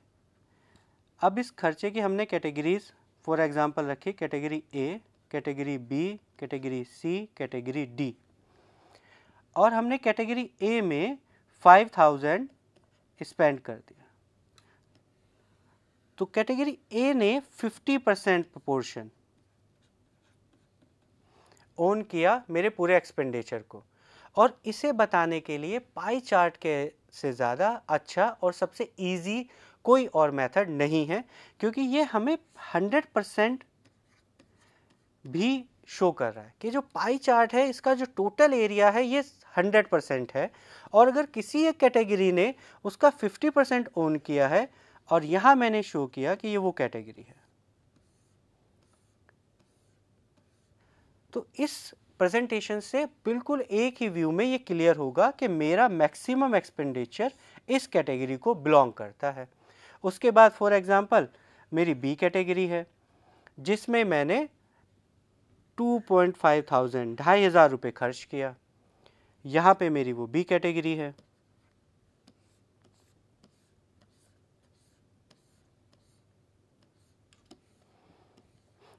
अब इस खर्चे की हमने कैटेगरीज फॉर एग्जांपल रखी, category A, category B, category C, category D. और हमने कैटेगरी ए में 5000 स्पेंड कर दिया, तो कैटेगरी ए ने 50% प्रोपोर्शन ओन किया मेरे पूरे एक्सपेंडिचर को। और इसे बताने के लिए पाई चार्ट के से ज़्यादा अच्छा और सबसे इजी कोई और मेथड नहीं है, क्योंकि ये हमें 100% भी शो कर रहा है कि जो पाई चार्ट है इसका जो टोटल एरिया है ये 100% है, और अगर किसी एक कैटेगरी ने उसका 50% ओन किया है और यहाँ मैंने शो किया कि ये वो कैटेगरी है, तो इस प्रेजेंटेशन से बिल्कुल एक ही व्यू में ये क्लियर होगा कि मेरा मैक्सिमम एक्सपेंडिचर इस कैटेगरी को बिलोंग करता है। उसके बाद फॉर एग्जांपल मेरी बी कैटेगरी है जिसमें मैंने 2,500 2,500 रुपये खर्च किया, यहाँ पे मेरी वो बी कैटेगरी है।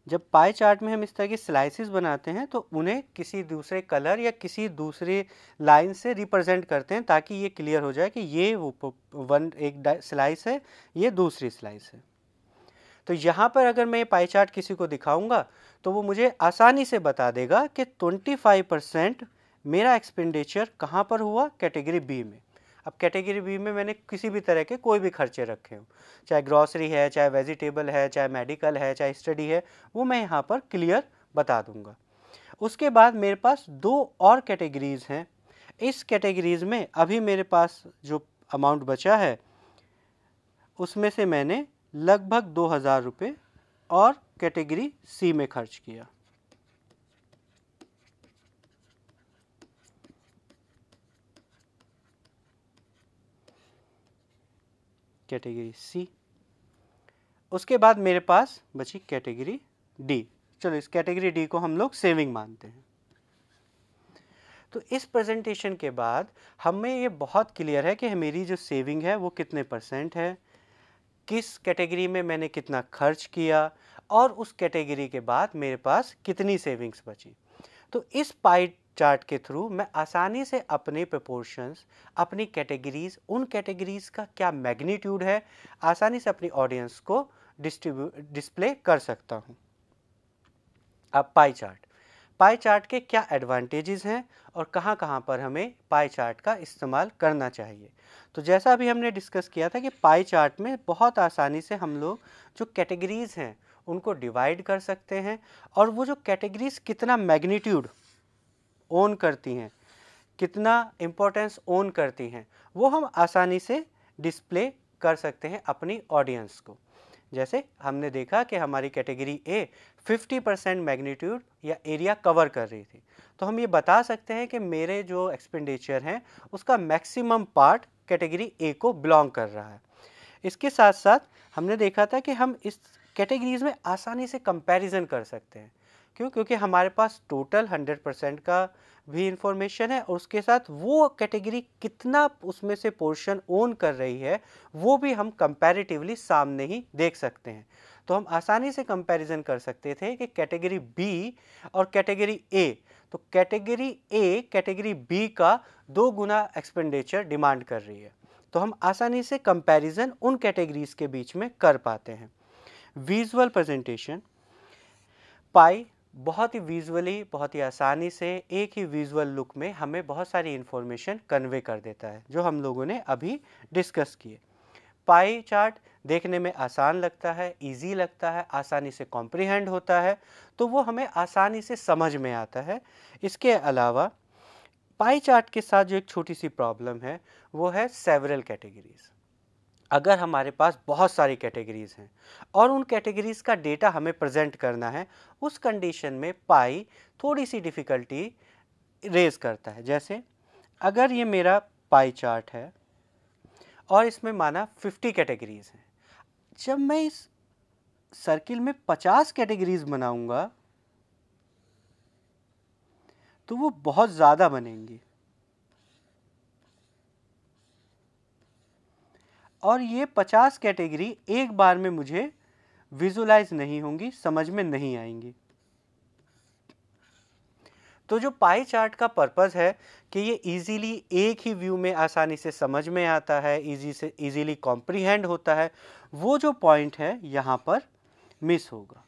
जब पाई चार्ट में हम इस तरह की स्लाइसेस बनाते हैं तो उन्हें किसी दूसरे कलर या किसी दूसरे लाइन से रिप्रेजेंट करते हैं ताकि ये क्लियर हो जाए कि ये वो एक स्लाइस है, ये दूसरी स्लाइस है। तो यहाँ पर अगर मैं ये पाई चार्ट किसी को दिखाऊंगा तो वो मुझे आसानी से बता देगा कि 25% मेरा एक्सपेंडिचर कहाँ पर हुआ, कैटेगरी बी में। अब कैटेगरी बी में मैंने किसी भी तरह के कोई भी खर्चे रखे हों, चाहे ग्रॉसरी है, चाहे वेजिटेबल है, चाहे मेडिकल है, चाहे स्टडी है, वो मैं यहाँ पर क्लियर बता दूंगा। उसके बाद मेरे पास दो और कैटेगरीज़ हैं, इस कैटेगरीज़ में अभी मेरे पास जो अमाउंट बचा है उसमें से मैंने लगभग 2000 रुपये और कैटेगरी सी में खर्च किया। कैटेगरी सी, उसके बाद मेरे पास बची कैटेगरी डी। चलो इस कैटेगरी डी को हम लोग सेविंग मानते हैं। तो इस प्रेजेंटेशन के बाद हमें ये बहुत क्लियर है कि मेरी जो सेविंग है वो कितने परसेंट है, किस कैटेगरी में मैंने कितना खर्च किया और उस कैटेगरी के बाद मेरे पास कितनी सेविंग्स बची। तो इस पाई चार्ट के थ्रू मैं आसानी से अपने प्रोपोर्शंस, अपनी कैटेगरीज, उन कैटेगरीज का क्या मैग्नीट्यूड है, आसानी से अपनी ऑडियंस को डिस्प्ले कर सकता हूँ। अब पाई चार्ट के क्या एडवांटेजेस हैं और कहाँ कहाँ पर हमें पाई चार्ट का इस्तेमाल करना चाहिए। तो जैसा अभी हमने डिस्कस किया था कि पाई चार्ट में बहुत आसानी से हम लोग जो कैटेगरीज़ हैं उनको डिवाइड कर सकते हैं, और वो जो कैटेगरीज़ कितना मैग्नीट्यूड ओन करती हैं, कितना इम्पोर्टेंस ओन करती हैं, वो हम आसानी से डिस्प्ले कर सकते हैं अपनी ऑडियंस को। जैसे हमने देखा कि हमारी कैटेगरी ए 50% मैग्नीट्यूड या एरिया कवर कर रही थी, तो हम ये बता सकते हैं कि मेरे जो एक्सपेंडिचर हैं उसका मैक्सिमम पार्ट कैटेगरी ए को बिलोंग कर रहा है। इसके साथ साथ हमने देखा था कि हम इस कैटेगरीज़ में आसानी से कंपैरिजन कर सकते हैं, क्योंकि हमारे पास टोटल 100% का भी इंफॉर्मेशन है और उसके साथ वो कैटेगरी कितना उसमें से पोर्शन ओन कर रही है वो भी हम कंपैरेटिवली सामने ही देख सकते हैं। तो हम आसानी से कंपैरिजन कर सकते थे कि कैटेगरी बी और कैटेगरी ए, तो कैटेगरी ए कैटेगरी बी का 2 गुना एक्सपेंडिचर डिमांड कर रही है, तो हम आसानी से कंपैरिजन उन कैटेगरीज के बीच में कर पाते हैं। विजुअल प्रेजेंटेशन, पाई बहुत ही विजुअली, बहुत ही आसानी से एक ही विजुअल लुक में हमें बहुत सारी इन्फॉर्मेशन कन्वे कर देता है जो हम लोगों ने अभी डिस्कस किए। पाई चार्ट देखने में आसान लगता है, इजी लगता है, आसानी से कॉम्प्रिहेंड होता है, तो वो हमें आसानी से समझ में आता है। इसके अलावा पाई चार्ट के साथ जो एक छोटी सी प्रॉब्लम है वो है सेवरल कैटेगरीज। अगर हमारे पास बहुत सारी कैटेगरीज़ हैं और उन कैटेगरीज़ का डेटा हमें प्रेजेंट करना है, उस कंडीशन में पाई थोड़ी सी डिफ़िकल्टी रेज़ करता है। जैसे अगर ये मेरा पाई चार्ट है और इसमें माना 50 कैटेगरीज़ हैं, जब मैं इस सर्किल में 50 कैटेगरीज़ बनाऊंगा तो वो बहुत ज़्यादा बनेंगी, और ये 50 कैटेगरी एक बार में मुझे विजुलाइज नहीं होंगी, समझ में नहीं आएंगी। तो जो पाई चार्ट का पर्पस है कि ये इजीली एक ही व्यू में आसानी से समझ में आता है, इजीली कॉम्प्रीहेंड होता है, वो जो पॉइंट है यहाँ पर मिस होगा।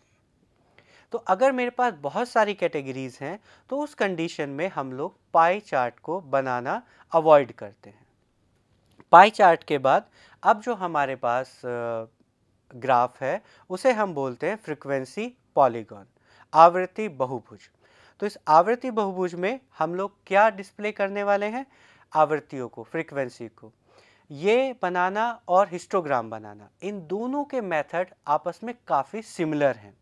तो अगर मेरे पास बहुत सारी कैटेगरीज हैं तो उस कंडीशन में हम लोग पाई चार्ट को बनाना अवॉइड करते हैं। पाई चार्ट के बाद अब जो हमारे पास ग्राफ है उसे हम बोलते हैं फ्रीक्वेंसी पॉलीगॉन, आवृत्ति बहुभुज। तो इस आवृत्ति बहुभुज में हम लोग क्या डिस्प्ले करने वाले हैं? आवृत्तियों को, फ्रीक्वेंसी को। ये बनाना और हिस्टोग्राम बनाना, इन दोनों के मेथड आपस में काफ़ी सिमिलर हैं।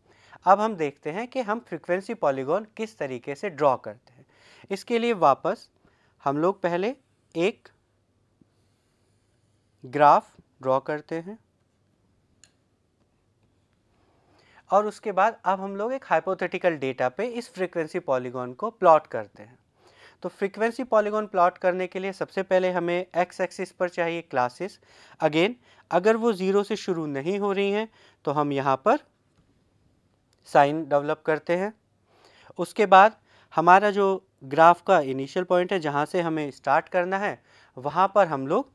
अब हम देखते हैं कि हम फ्रीक्वेंसी पॉलीगॉन किस तरीके से ड्रॉ करते हैं। इसके लिए वापस हम लोग पहले एक ग्राफ ड्रॉ करते हैं और उसके बाद अब हम लोग एक हाइपोथेटिकल डेटा पे इस फ्रीक्वेंसी पॉलीगॉन को प्लॉट करते हैं। तो फ्रीक्वेंसी पॉलीगॉन प्लॉट करने के लिए सबसे पहले हमें एक्स एक्सिस पर चाहिए क्लासेस। अगेन अगर वो ज़ीरो से शुरू नहीं हो रही हैं तो हम यहाँ पर साइन डेवलप करते हैं। उसके बाद हमारा जो ग्राफ का इनिशियल पॉइंट है जहाँ से हमें स्टार्ट करना है वहाँ पर हम लोग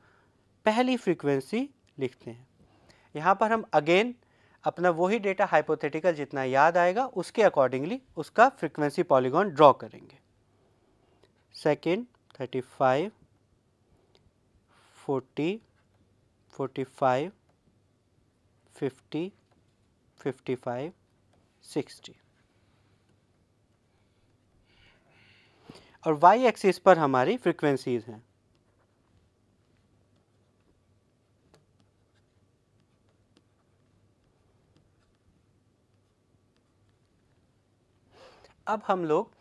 पहली फ्रीक्वेंसी लिखते हैं। यहाँ पर हम अगेन अपना वही डेटा हाइपोथेटिकल जितना याद आएगा उसके अकॉर्डिंगली उसका फ्रीक्वेंसी पॉलीगॉन ड्रॉ करेंगे। सेकेंड 35, 40, 45, 50, 55, 60 और वाई एक्सिस पर हमारी फ्रीक्वेंसीज हैं। अब हम लोग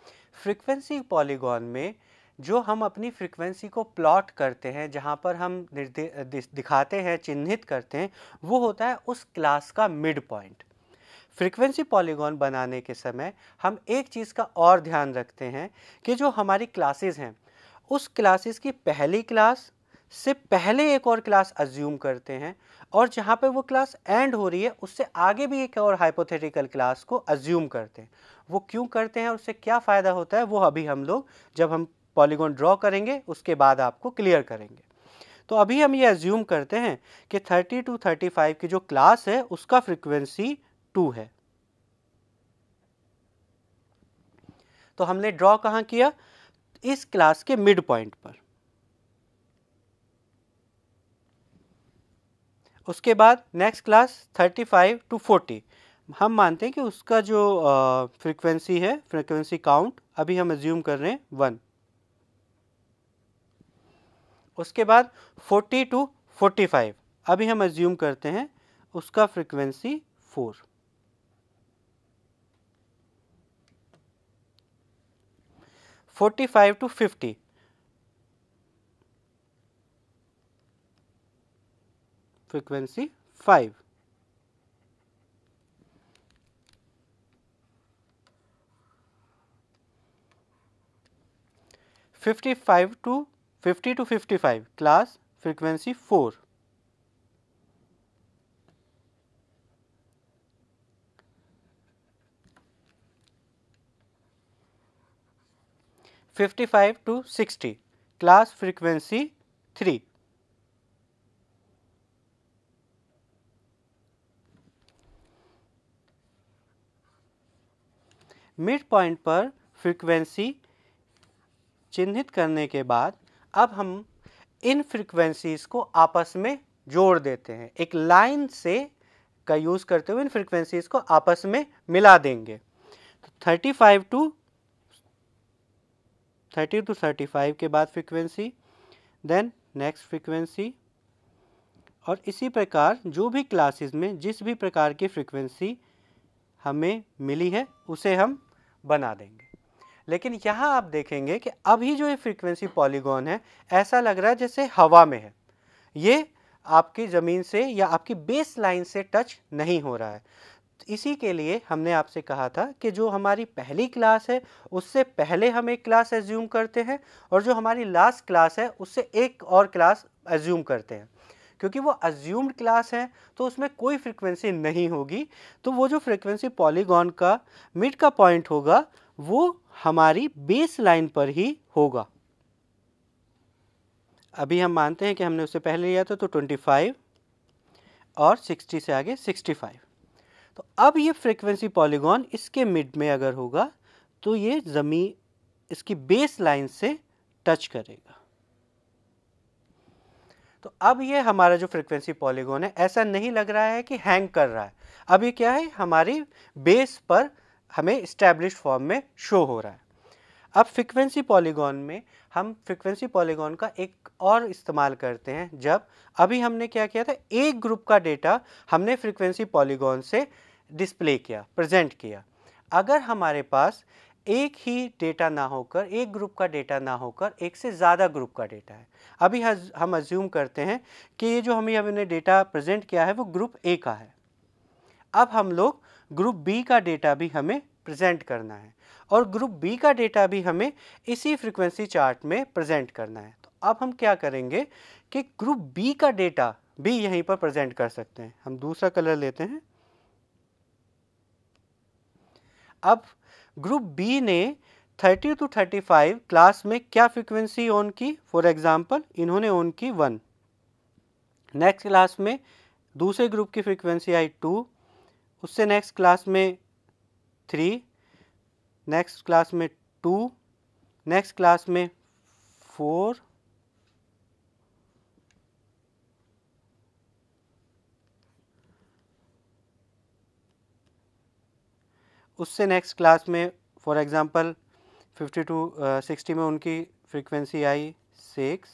फ्रीक्वेंसी पॉलीगॉन में जो हम अपनी फ्रीक्वेंसी को प्लॉट करते हैं, जहाँ पर हम दिखाते हैं, चिन्हित करते हैं, वो होता है उस क्लास का मिड पॉइंट। फ्रीक्वेंसी पॉलीगॉन बनाने के समय हम एक चीज़ का और ध्यान रखते हैं कि जो हमारी क्लासेस हैं उस क्लासेस की पहली क्लास से पहले एक और क्लास अज्यूम करते हैं और जहाँ पे वो क्लास एंड हो रही है उससे आगे भी एक और हाइपोथेटिकल क्लास को अज्यूम करते हैं। वो क्यों करते हैं और उससे क्या फ़ायदा होता है वो अभी हम लोग जब हम पॉलीगॉन ड्रॉ करेंगे उसके बाद आपको क्लियर करेंगे। तो अभी हम ये अज्यूम करते हैं कि 30 to 35 की जो क्लास है उसका फ्रिक्वेंसी 2 है। तो हमने ड्रॉ कहाँ किया? इस क्लास के मिड पॉइंट पर। उसके बाद नेक्स्ट क्लास 35 टू 40 हम मानते हैं कि उसका जो फ्रीक्वेंसी है, फ्रीक्वेंसी काउंट अभी हम अज्यूम कर रहे हैं 1। उसके बाद 40 टू 45 अभी हम अज्यूम करते हैं उसका frequency 4। Forty five to 50 frequency 5। Fifty to fifty five class frequency 4। Fifty five to 60 class frequency 3। Mid point पर फ्रीक्वेंसी चिन्हित करने के बाद अब हम इन फ्रीक्वेंसीज़ को आपस में जोड़ देते हैं। एक लाइन से का यूज़ करते हुए इन फ्रीक्वेंसीज़ को आपस में मिला देंगे। तो 30 to 35 के बाद फ्रीक्वेंसी, देन नेक्स्ट फ्रीक्वेंसी और इसी प्रकार जो भी क्लासेस में जिस भी प्रकार की फ्रीक्वेंसी हमें मिली है उसे हम बना देंगे। लेकिन यहाँ आप देखेंगे कि अभी जो ये फ्रीक्वेंसी पॉलीगॉन है ऐसा लग रहा है जैसे हवा में है, ये आपकी ज़मीन से या आपकी बेस लाइन से टच नहीं हो रहा है। इसी के लिए हमने आपसे कहा था कि जो हमारी पहली क्लास है उससे पहले हम एक क्लास एज्यूम करते हैं और जो हमारी लास्ट क्लास है उससे एक और क्लास एज्यूम करते हैं। क्योंकि वो अज्यूम्ड क्लास है तो उसमें कोई फ्रिक्वेंसी नहीं होगी। तो वो जो फ्रिक्वेंसी पॉलीगॉन का मिड का पॉइंट होगा वो हमारी बेस लाइन पर ही होगा। अभी हम मानते हैं कि हमने उससे पहले लिया था तो 25 और 60 से आगे 65। तो अब ये फ्रिक्वेंसी पॉलीगॉन इसके मिड में अगर होगा तो ये ज़मीन इसकी बेस लाइन से टच करेगा। तो अब ये हमारा जो फ्रिक्वेंसी पॉलीगॉन है ऐसा नहीं लग रहा है कि हैंग कर रहा है। अब ये क्या है, हमारी बेस पर हमें स्टैब्लिश फॉर्म में शो हो रहा है। अब फ्रिक्वेंसी पॉलीगॉन में हम फ्रिक्वेंसी पॉलीगॉन का एक और इस्तेमाल करते हैं। जब अभी हमने क्या किया था, एक ग्रुप का डेटा हमने फ्रिक्वेंसी पॉलीगॉन से डिस्प्ले किया, प्रेजेंट किया। अगर हमारे पास एक ही डेटा ना होकर, एक ग्रुप का डेटा ना होकर एक से ज़्यादा ग्रुप का डेटा है। अभी हम अज्यूम करते हैं कि ये जो हमें हमने डेटा प्रेजेंट किया है वो ग्रुप ए का है। अब हम लोग ग्रुप बी का डेटा भी हमें प्रेजेंट करना है और ग्रुप बी का डेटा भी हमें इसी फ्रिक्वेंसी चार्ट में प्रेजेंट करना है। तो अब हम क्या करेंगे कि ग्रुप बी का डेटा भी यहीं पर प्रेजेंट कर सकते हैं। हम दूसरा कलर लेते हैं। अब ग्रुप बी ने 30 टू 35 क्लास में क्या फ्रिक्वेंसी ऑन की, फॉर एग्जांपल इन्होंने ऑन की 1। नेक्स्ट क्लास में दूसरे ग्रुप की फ्रिक्वेंसी आई 2, उससे नेक्स्ट क्लास में 3, नेक्स्ट क्लास में 2, नेक्स्ट क्लास में 4, उससे नेक्स्ट क्लास में फॉर एग्ज़ाम्पल 50 to 60 में उनकी फ्रीक्वेंसी आई 6।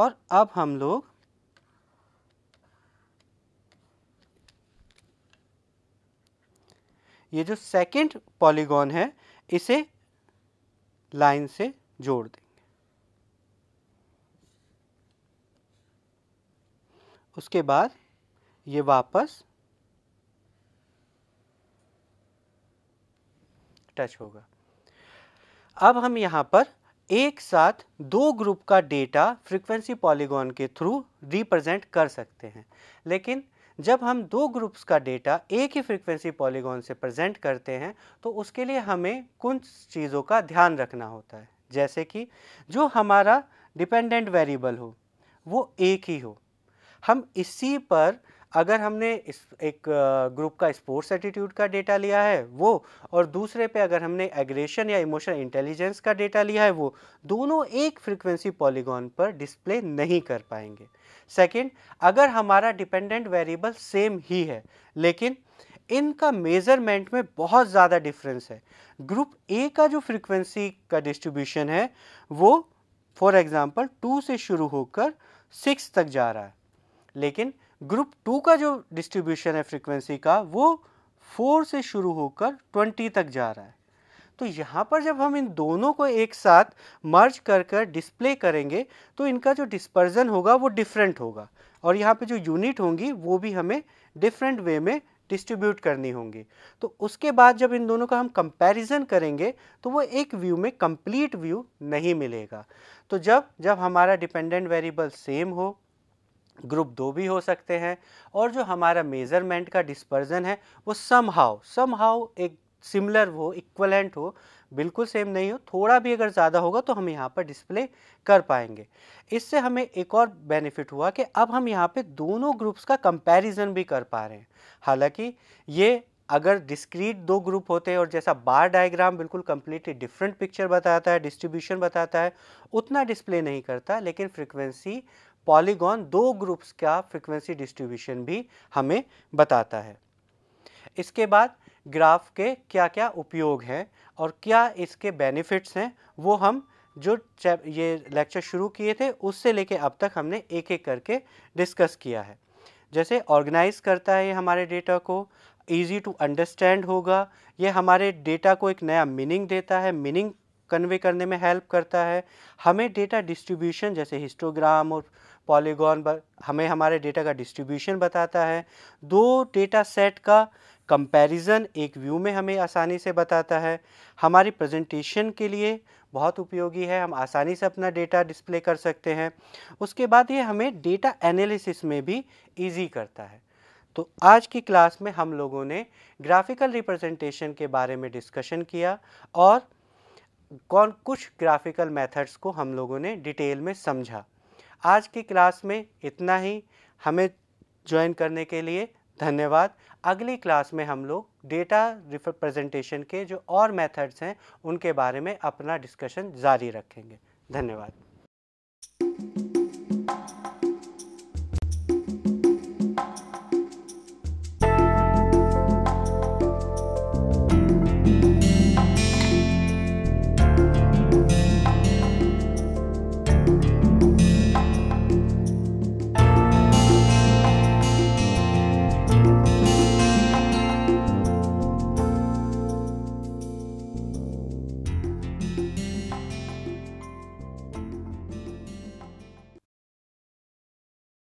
और अब हम लोग ये जो सेकंड पॉलीगॉन है इसे लाइन से जोड़ देंगे। उसके बाद ये वापस टच होगा। अब हम यहाँ पर एक साथ दो ग्रुप का डेटा फ्रीक्वेंसी पॉलीगॉन के थ्रू रिप्रेजेंट कर सकते हैं, लेकिन जब हम दो ग्रुप्स का डेटा एक ही फ्रीक्वेंसी पॉलीगॉन से प्रेजेंट करते हैं तो उसके लिए हमें कुछ चीज़ों का ध्यान रखना होता है, जैसे कि जो हमारा डिपेंडेंट वेरिएबल हो वो एक ही हो। हम इसी पर अगर हमने इस एक ग्रुप का स्पोर्ट्स एटीट्यूड का डेटा लिया है वो, और दूसरे पे अगर हमने एग्रेशन या इमोशनल इंटेलिजेंस का डेटा लिया है वो, दोनों एक फ्रीक्वेंसी पॉलीगॉन पर डिस्प्ले नहीं कर पाएंगे। सेकंड, अगर हमारा डिपेंडेंट वेरिएबल सेम ही है लेकिन इनका मेज़रमेंट में बहुत ज़्यादा डिफरेंस है। ग्रुप ए का जो फ्रिक्वेंसी का डिस्ट्रीब्यूशन है वो फॉर एग्ज़ाम्पल 2 से शुरू होकर 6 तक जा रहा है, लेकिन ग्रुप 2 का जो डिस्ट्रीब्यूशन है फ्रीक्वेंसी का वो 4 से शुरू होकर 20 तक जा रहा है। तो यहाँ पर जब हम इन दोनों को एक साथ मर्ज कर कर डिस्प्ले करेंगे तो इनका जो डिस्पर्जन होगा वो डिफरेंट होगा और यहाँ पे जो यूनिट होंगी वो भी हमें डिफरेंट वे में डिस्ट्रीब्यूट करनी होंगी। तो उसके बाद जब इन दोनों का हम कंपैरिजन करेंगे तो वो एक व्यू में कंप्लीट व्यू नहीं मिलेगा। तो जब हमारा डिपेंडेंट वेरिएबल सेम हो, ग्रुप 2 भी हो सकते हैं और जो हमारा मेज़रमेंट का डिस्पर्जन है वो समहाउ एक सिमिलर हो, इक्वलेंट हो, बिल्कुल सेम नहीं हो, थोड़ा भी अगर ज़्यादा होगा तो हम यहाँ पर डिस्प्ले कर पाएंगे। इससे हमें एक और बेनिफिट हुआ कि अब हम यहाँ पे दोनों ग्रुप्स का कंपैरिजन भी कर पा रहे हैं। हालांकि ये अगर डिस्क्रीट दो ग्रुप होते हैं और जैसा बार डायग्राम बिल्कुल कम्प्लीटली डिफरेंट पिक्चर बताता है, डिस्ट्रीब्यूशन बताता है, उतना डिस्प्ले नहीं करता, लेकिन फ्रिक्वेंसी पॉलीगॉन दो ग्रुप्स का फ्रिक्वेंसी डिस्ट्रीब्यूशन भी हमें बताता है। इसके बाद ग्राफ के क्या क्या उपयोग हैं और क्या इसके बेनिफिट्स हैं वो हम जो ये लेक्चर शुरू किए थे उससे लेके अब तक हमने एक एक करके डिस्कस किया है। जैसे ऑर्गेनाइज करता है ये हमारे डेटा को, ईजी टू अंडरस्टैंड होगा, ये हमारे डेटा को एक नया मीनिंग देता है, मीनिंग कन्वे करने में हेल्प करता है, हमें डेटा डिस्ट्रीब्यूशन जैसे हिस्टोग्राम और पॉलीगॉन पर हमें हमारे डेटा का डिस्ट्रीब्यूशन बताता है, दो डेटा सेट का कंपैरिजन एक व्यू में हमें आसानी से बताता है, हमारी प्रेजेंटेशन के लिए बहुत उपयोगी है, हम आसानी से अपना डेटा डिस्प्ले कर सकते हैं। उसके बाद ये हमें डेटा एनालिसिस में भी ईजी करता है। तो आज की क्लास में हम लोगों ने ग्राफिकल रिप्रेजेंटेशन के बारे में डिस्कशन किया और कुछ ग्राफिकल मेथड्स को हम लोगों ने डिटेल में समझा। आज की क्लास में इतना ही। हमें ज्वाइन करने के लिए धन्यवाद। अगली क्लास में हम लोग डेटा रिप्रेजेंटेशन के जो और मेथड्स हैं उनके बारे में अपना डिस्कशन जारी रखेंगे। धन्यवाद।